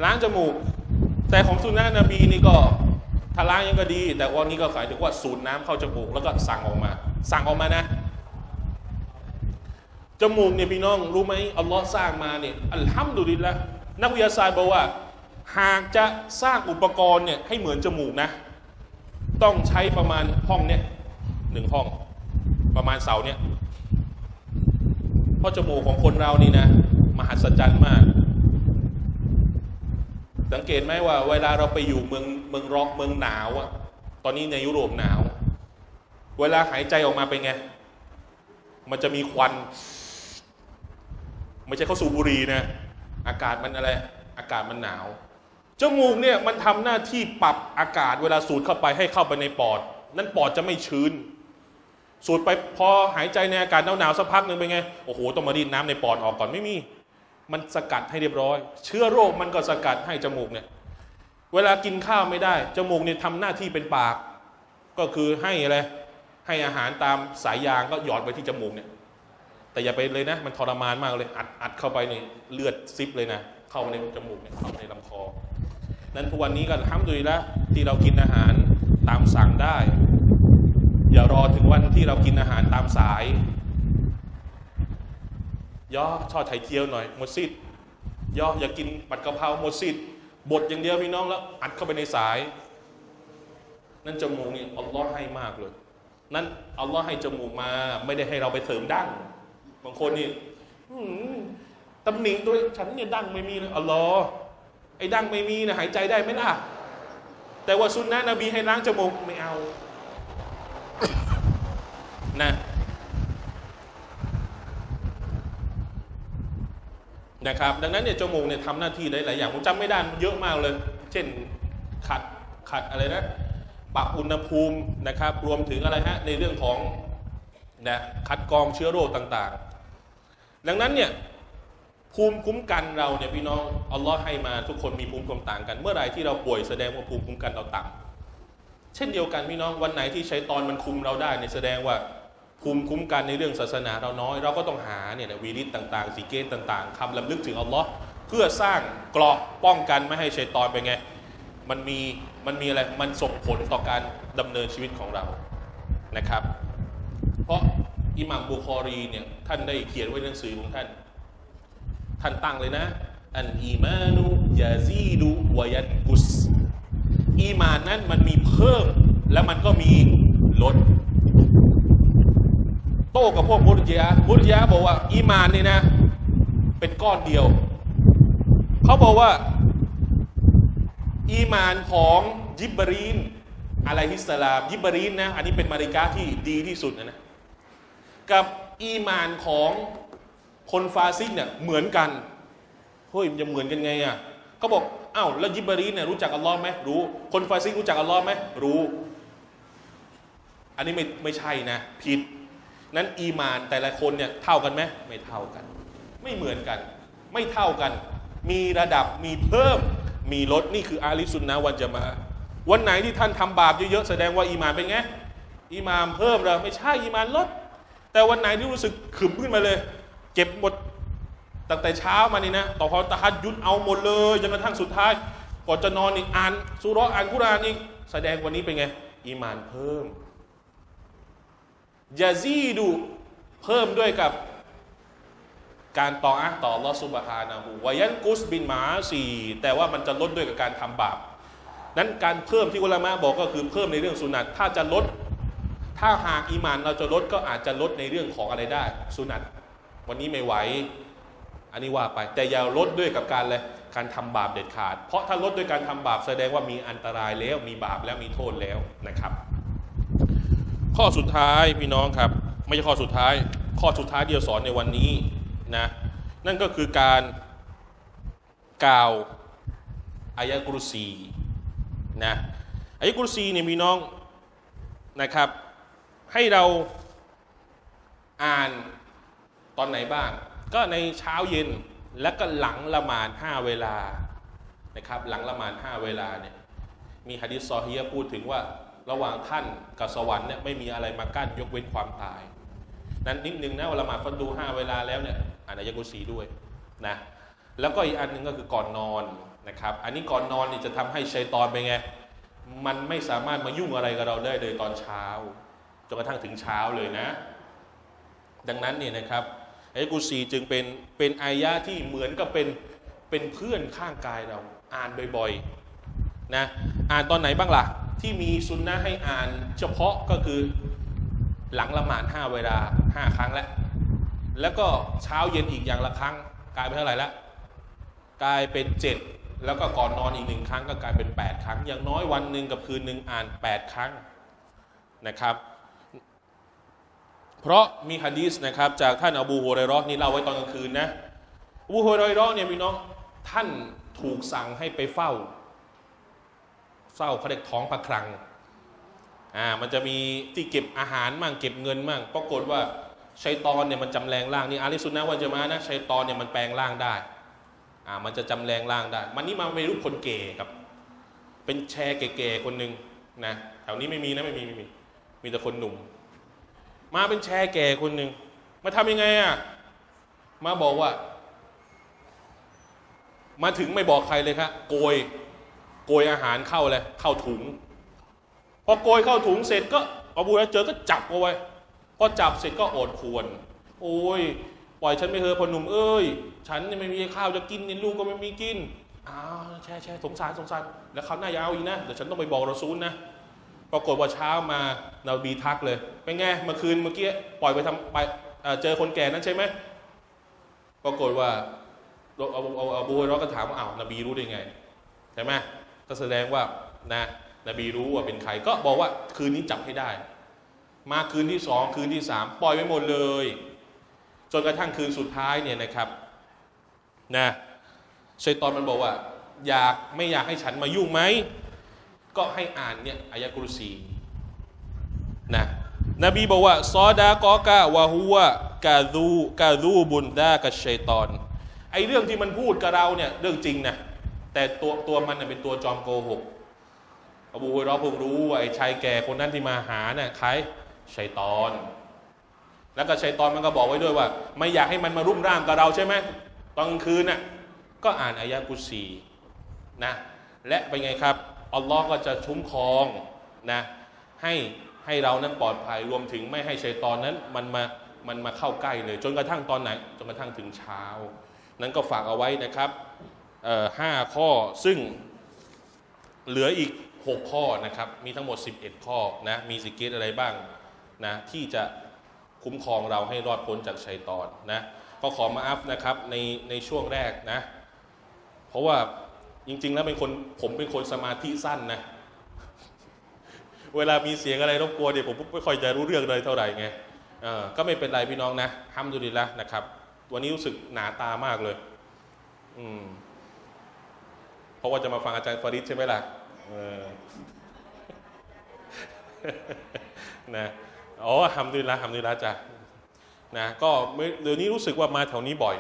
ล้างจมูกแต่ของซุนนะห์นบีนี่ก็ถ้าล้างยังก็ดีแต่วันนี้ก็หมายถึงว่าสูดน้ำเข้าจมูกแล้วก็สั่งออกมานะจมูกเนี่ยพี่น้องรู้ไหมอัลลอฮ์สร้างมาเนี่ยอัลฮัมดุลิลละห์นักวิทยาศาสตร์บอกว่าหากจะสร้างอุปกรณ์เนี่ยให้เหมือนจมูกนะต้องใช้ประมาณห้องเนี่ย1 ห้องประมาณเสาเนี่ยเพราะจมูกของคนเรานี่นะมหัศจรรย์มากสังเกตไหมว่าเวลาเราไปอยู่เมืองร้อนเมืองหนาวอะตอนนี้ในยุโรปหนาวเวลาหายใจออกมาเป็นไงมันจะมีควันไม่ใช่เขาสูบบุหรี่นะอากาศมันหนาวจมูกเนี่ยมันทำหน้าที่ปรับอากาศเวลาสูดเข้าไปให้เข้าไปในปอดนั่นปอดจะไม่ชื้นสูดไปพอหายใจในอากาศหนาวๆสักพักหนึ่งเป็นไงโอ้โหต้องมาดิ้นน้ำในปอดออกก่อนไม่มีมันสกัดให้เรียบร้อยเชื้อโรคมันก็สกัดให้จมูกเนี่ยเวลากินข้าวไม่ได้จมูกเนี่ยทำหน้าที่เป็นปากก็คือให้อะไรให้อาหารตามสายยางก็หยอดไปที่จมูกเนี่ยแต่อย่าไปเลยนะมันทรมานมากเลยอัดเข้าไปนี่เลือดซิปเลยนะเข้าไปในจมูกเนี่ยเข้าในลำคอนั้นทุกวันนี้ก็อัลฮัมดุลิลละห์ที่เรากินอาหารตามสั่งได้อย่ารอถึงวันที่เรากินอาหารตามสายย่อทอดไข่เจียวหน่อยหมดสิทธิ์ย่ออย่ากินผัดกะเพราหมดสิทธิ์บดอย่างเดียวพี่น้องแล้วอัดเข้าไปในสายนั่นจมูกนี่อัลลอฮ์ให้มากเลยนั่นอัลลอฮ์ให้จมูกมาไม่ได้ให้เราไปเสริมดั้งบางคนนี่ตำหนิตัวฉันเนี่ยดั้งไม่มีเลยอัลลอฮ์ไอ้ดั้งไม่มีนะหายใจได้ไหมล่ะแต่ว่าซุนนะห์นบีให้ล้างจมูกไม่เอานะครับดังนั้นเนี่ยจมูกเนี่ยทำหน้าที่หลายอย่างผมจำไม่ได้เยอะมากเลยเช่นขัดอะไรนะปรับอุณหภูมินะครับรวมถึงอะไรฮะในเรื่องของนะคัดกรองเชื้อโรคต่างๆดังนั้นเนี่ยภูมิคุ้มกันเราเนี่ยพี่น้องอัลลอฮ์ให้มาทุกคนมีภูมิคุ้มกันต่างกันเมื่อไหร่ที่เราป่วยแสดงว่าภูมิคุ้มกันเราต่ำเช่นเดียวกันพี่น้องวันไหนที่ชัยฏอนมันคุมเราได้เนี่ยแสดงว่าภูมิคุ้มกันในเรื่องศาสนาเราน้อยเราก็ต้องหาเนี่ยวีริตต่างๆสิเกตต่างๆคำลำลึกถึงอัลลอฮ์เพื่อสร้างเกราะป้องกันไม่ให้ชัยฏอนไปไงมันมีอะไรมันส่งผลต่อการดำเนินชีวิตของเรานะครับเพราะอิหม่ามบุคอรีเนี่ยท่านได้เขียนไว้ในหนังสือของท่านตั้งเลยนะอันอีมานุยาซีดุวยันกุสอีมานนั้นมันมีเพิ่มและมันก็มีลดโต้กับพวกมุรจิอะห์มุรจิอะห์บอกว่าอีมานนี่นะเป็นก้อนเดียวเขาบอกว่า อีหม่านของญิบรีนอะลัยฮิสสลามญิบรีนนะอันนี้เป็นมาริกะที่ดีที่สุดนะกับอีหม่านของคนฟาซิกเนี่ยเหมือนกันเฮ้ยมันจะเหมือนกันไงอ่ะเขาบอกอ้าวแล้วญิบรีนเนี่ยรู้จักอัลลอฮ์ไหมรู้คนฟาซิกรู้จักอัลลอฮ์ไหมรู้อันนี้ไม่ใช่นะผิดนั้นอีหม่านแต่ละคนเนี่ยเท่ากันไหมไม่เท่ากันไม่เหมือนกันไม่เท่ากันมีระดับมีเพิ่มมีลดนี่คืออาลิซุนนะวันจะมาวันไหนที่ท่านทำบาปเยอะๆแสดงว่าอีหม่านเป็นไงอีหม่านเพิ่มเราไม่ใช่อีหม่านลดแต่วันไหนที่รู้สึกขึมขึ้นมาเลยเก็บหมดตั้งแต่เช้ามานี่นะต่อพอตะฮัดยุดเอาหมดเลยจนกระทั่งสุดท้ายก่อนจะนอนอีกอ่านซูเราะห์อ่านกุรอานอีกแสดงวันนี้เป็นไงอีหม่านเพิ่มยะซีดูเพิ่มด้วยกับการตออะห์ต่ออัลเลาะห์ซุบฮานะฮูวะยันกุสบินมาซีแต่ว่ามันจะลดด้วยกับการทำบาปนั้นการเพิ่มที่อุลามะห์บอกก็คือเพิ่มในเรื่องสุนัตถ้าจะลดถ้าหากอีหม่านเราจะลดก็อาจจะลดในเรื่องของอะไรได้สุนัตวันนี้ไม่ไหวอันนี้ว่าไปแต่อย่าลดด้วยกับการเลยการทำบาปเด็ดขาดเพราะถ้าลดด้วยการทำบาปแสดงว่ามีอันตรายแล้วมีบาปแล้วมีโทษแล้วนะครับข้อสุดท้ายพี่น้องครับไม่ใช่ข้อสุดท้ายที่จะสอนในวันนี้นะนั่นก็คือการกล่าวอายะกุรซีนะอายะกุรซีเนี่ยพี่น้องนะครับให้เราอ่านตอนไหนบ้างก็ในเช้าเย็นและก็หลังละหมาด5เวลานะครับหลังละหมาด5เวลาเนี่ยมีหะดีษซอฮีฮ์พูดถึงว่าระหว่างท่านกับสวรรค์เนี่ยไม่มีอะไรมากั้นยกเว้นความตายนั้นนิดนึงนะเวลามาฟันดู5เวลาแล้วเนี่ยอ่านอายะกุรซีด้วยนะแล้วก็อีกอันหนึ่งก็คือก่อนนอนนะครับอันนี้ก่อนนอนนี่จะทำให้ชัยฏอนเป็นไงมันไม่สามารถมายุ่งอะไรกับเราได้เลยตอนเช้าจนกระทั่งถึงเช้าเลยนะดังนั้นเนี่ยนะครับอายะกุรซีจึงเป็นอายะที่เหมือนกับเป็นเพื่อนข้างกายเราอ่านบ่อยๆนะอ่านตอนไหนบ้างล่ะที่มีซุนนะห์ให้อ่านเฉพาะก็คือหลังละหมาด5เวลา5ครั้งแล้วก็เช้าเย็นอีกอย่างละครั้งกลายเป็นเท่าไหร่ละกลายเป็น7แล้วก็ก่อนนอนอีก1ครั้งก็กลายเป็น8ครั้งอย่างน้อยวันหนึ่งกับคืนหนึ่งอ่าน8ครั้งนะครับเพราะมีหะดีษนะครับจากท่านอบูฮุรอยเราะห์นี่เล่าไว้ตอนกลางคืนนะอบูฮุรอยเราะห์เนี่ยพี่น้องท่านถูกสั่งให้ไปเฝ้าเขาเรียกท้องพระคลังมันจะมีที่เก็บอาหารมั่งเก็บเงินมั่งปรากฏว่าชัยฏอนเนี่ยมันจำแรงร่างนี่อาลิซุนนะห์วัลญะมาอะห์นะชัยฏอนเนี่ยมันแปลงร่างได้มันจะจำแรงร่างได้มันนี่มาเป็นรูปคนเก๋ครับเป็นแชร์เก๋ๆคนหนึ่งนะแถวนี้ไม่มีนะมีแต่คนหนุ่มมาเป็นแชร์แก่คนหนึ่งมาทำยังไงมาบอกว่ามาถึงไม่บอกใครเลยครับโกยอาหารเข้าเลยเข้าถุงพอโกยเข้าถุงเสร็จก็อบูฮุรอยเราะห์เจอก็จับเอาไว้พอจับเสร็จก็โอดครวญโอ้ยปล่อยฉันไปเถอะพ่อหนุ่มเอ้ยฉันไม่มีข้าวจะกินนี่ลูกก็ไม่มีกินแช่สงสารแล้วคราวหน้ายาวอีกนะเดี๋ยวฉันต้องไปบอกรอซูลนะปรากฏว่าเช้ามานาบีทักเลยเป็นไงเมื่อกี้ปล่อยไปทำไปเจอคนแก่นั้นใช่ไหมปรากฏว่าเอาบูฮุรอยเราะห์ก็ถามว่าอ้าวนบีรู้ได้ไงใช่ไหมก็แสดงว่านะนบีรู้ว่าเป็นใครก็บอกว่าคืนนี้จับให้ได้มาคืนที่สองคืนที่สามปล่อยไปหมดเลยจนกระทั่งคืนสุดท้ายเนี่ยนะครับนะชัยฏอนมันบอกว่าไม่อยากให้ฉันมายุ่งไหมก็ให้อ่านเนี่ยอายะกุรซีนะนบีบอกว่าซอดากอกะวะฮัวกาดูบุนดากะชัยฏอนไอเรื่องที่มันพูดกับเราเนี่ยเรื่องจริงนะแต่ตัวมันเป็นตัวจอมโกหกอบูฮุรอยเราะห์เพิ่งรู้ว่าไอ้ชายแก่คนนั้นที่มาหาเนี่ยใครชัยฏอนแล้วก็ชัยฏอนมันก็บอกไว้ด้วยว่าไม่อยากให้มันมารุ่มร่ามกับเราใช่ไหมตอนกลางคืนน่ะก็อ่านอายะกุรซีนะและเป็นไงครับอัลลอฮ์ก็จะคุ้มครองนะให้เรานั้นปลอดภัยรวมถึงไม่ให้ชัยฏอนนั้นมันมาเข้าใกล้เลยจนกระทั่งตอนไหนจนกระทั่งถึงเช้านั้นก็ฝากเอาไว้นะครับ5ข้อซึ่งเหลืออีก6ข้อนะครับมีทั้งหมด11ข้อนะมีซิกเกตอะไรบ้างนะที่จะคุ้มครองเราให้รอดพ้นจากชัยฏอนนะก็ขอมาอัฟนะครับในช่วงแรกนะเพราะว่า จริงๆแล้วผมเป็นคนสมาธิสั้นนะเวลามีเสียงอะไรรบกวนเนี่ยผมไม่ค่อยจะรู้เรื่องเลยเท่าไหร่ไงก็ไม่เป็นไรพี่น้องนะฮัมดุลิลละห์นะครับวันนี้รู้สึกหนาตามากเลยเพราะว่าจะมาฟังอาจารย์ฟาริดใช่ไหมล่ะนะอ๋อฮัมดุลิลละห์ฮัมดุลิลละห์จ้ะนะก็เดี๋ยวนี้รู้สึกว่ามาแถวนี้บ่อย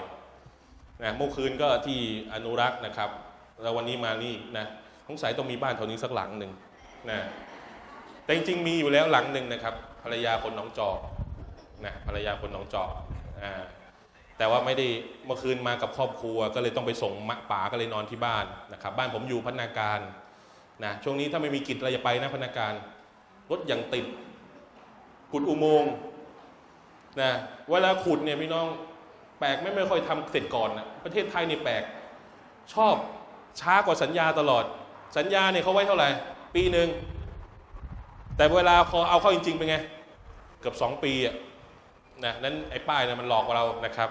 นะเมื่อคืนก็ที่อนุรักษ์นะครับแล้ววันนี้มานี่นะสงสัยต้องมีบ้านแถวนี้สักหลังหนึ่งนะแต่จริงๆมีอยู่แล้วหลังหนึ่งนะครับภรรยาคนหนองจอกนะภรรยาคนหนองจอกแต่ว่าไม่ได้เมื่อคืนมากับครอบครัวก็เลยต้องไปส่งมะป๋าก็เลยนอนที่บ้านนะครับบ้านผมอยู่พัฒนาการนะช่วงนี้ถ้าไม่มีกิจอะไรจะไปนะพัฒนาการรถอย่างติดขุดอุโมงค์นะเวลาขุดเนี่ยพี่น้องแปลกไม่ค่อยทำเสร็จก่อนนะประเทศไทยนี่แปลกชอบช้ากว่าสัญญาตลอดสัญญาเนี่ยเขาไว้เท่าไหร่ปีหนึ่งแต่เวลาพอเอาเข้าจริงๆเป็นไงเกือบ2ปีอ่ะนะนั้นไอ้ป้ายนะมันหลอกเรานะครับ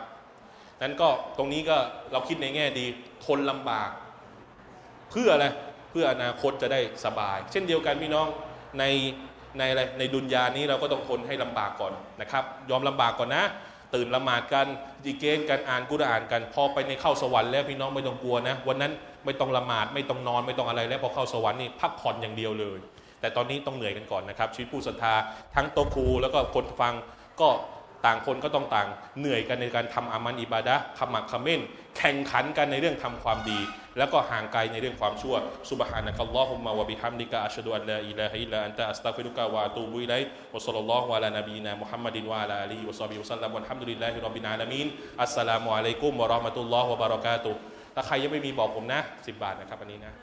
นั้นก็ตรงนี้ก็เราคิดในแง่ดีทนลำบากเพื่ออะไรเพื่ออนาคตจะได้สบายเช่นเดียวกันพี่น้องในอะไรในดุนยานี้เราก็ต้องทนให้ลำบากก่อนนะครับยอมลำบากก่อนนะตื่นละหมาดกันดีเกนกันอ่านกุรอานกันพอไปในเข้าสวรรค์แล้วพี่น้องไม่ต้องกลัวนะวันนั้นไม่ต้องละหมาดไม่ต้องนอนไม่ต้องอะไรแล้วพอเข้าสวรรค์นี่พักผ่อนอย่างเดียวเลยแต่ตอนนี้ต้องเหนื่อยกันก่อนนะครับชีวิตผู้ศรัทธาทั้งโตครูแล้วก็คนฟังก็ต่างคนก็ต้องต่างเหนื่อยกันในการทำอามันอิบาดะห์ขมักเขม้นแข่งขันกันในเรื่องทำความดีแล้วก็ห่างไกลในเรื่องความชั่วซุบฮานะกัลลอฮุมมะวะบิฮัมดิกะอัชฮะดุอัลลาอิลาฮะอิลลาอันตะอัสตัฆฟิรุกะวะอะตูบุอิลัยกวัสศ็อลลัลลอฮุอะลานบีนามุฮัมมัดินวะอะลาอาลีฮิวะศอฮบิฮิวะซัลลัมวัลฮัมดุลิลลาฮิร็อบบิลอาละมีนอัสสลามุอะลัยกุมวะเราะห์มะตุลลอฮิวะบะเราะกาตุฮ์ถ้าใครยังไม่มีบอกผมนะ10 บาทนะครับอันนี้นะ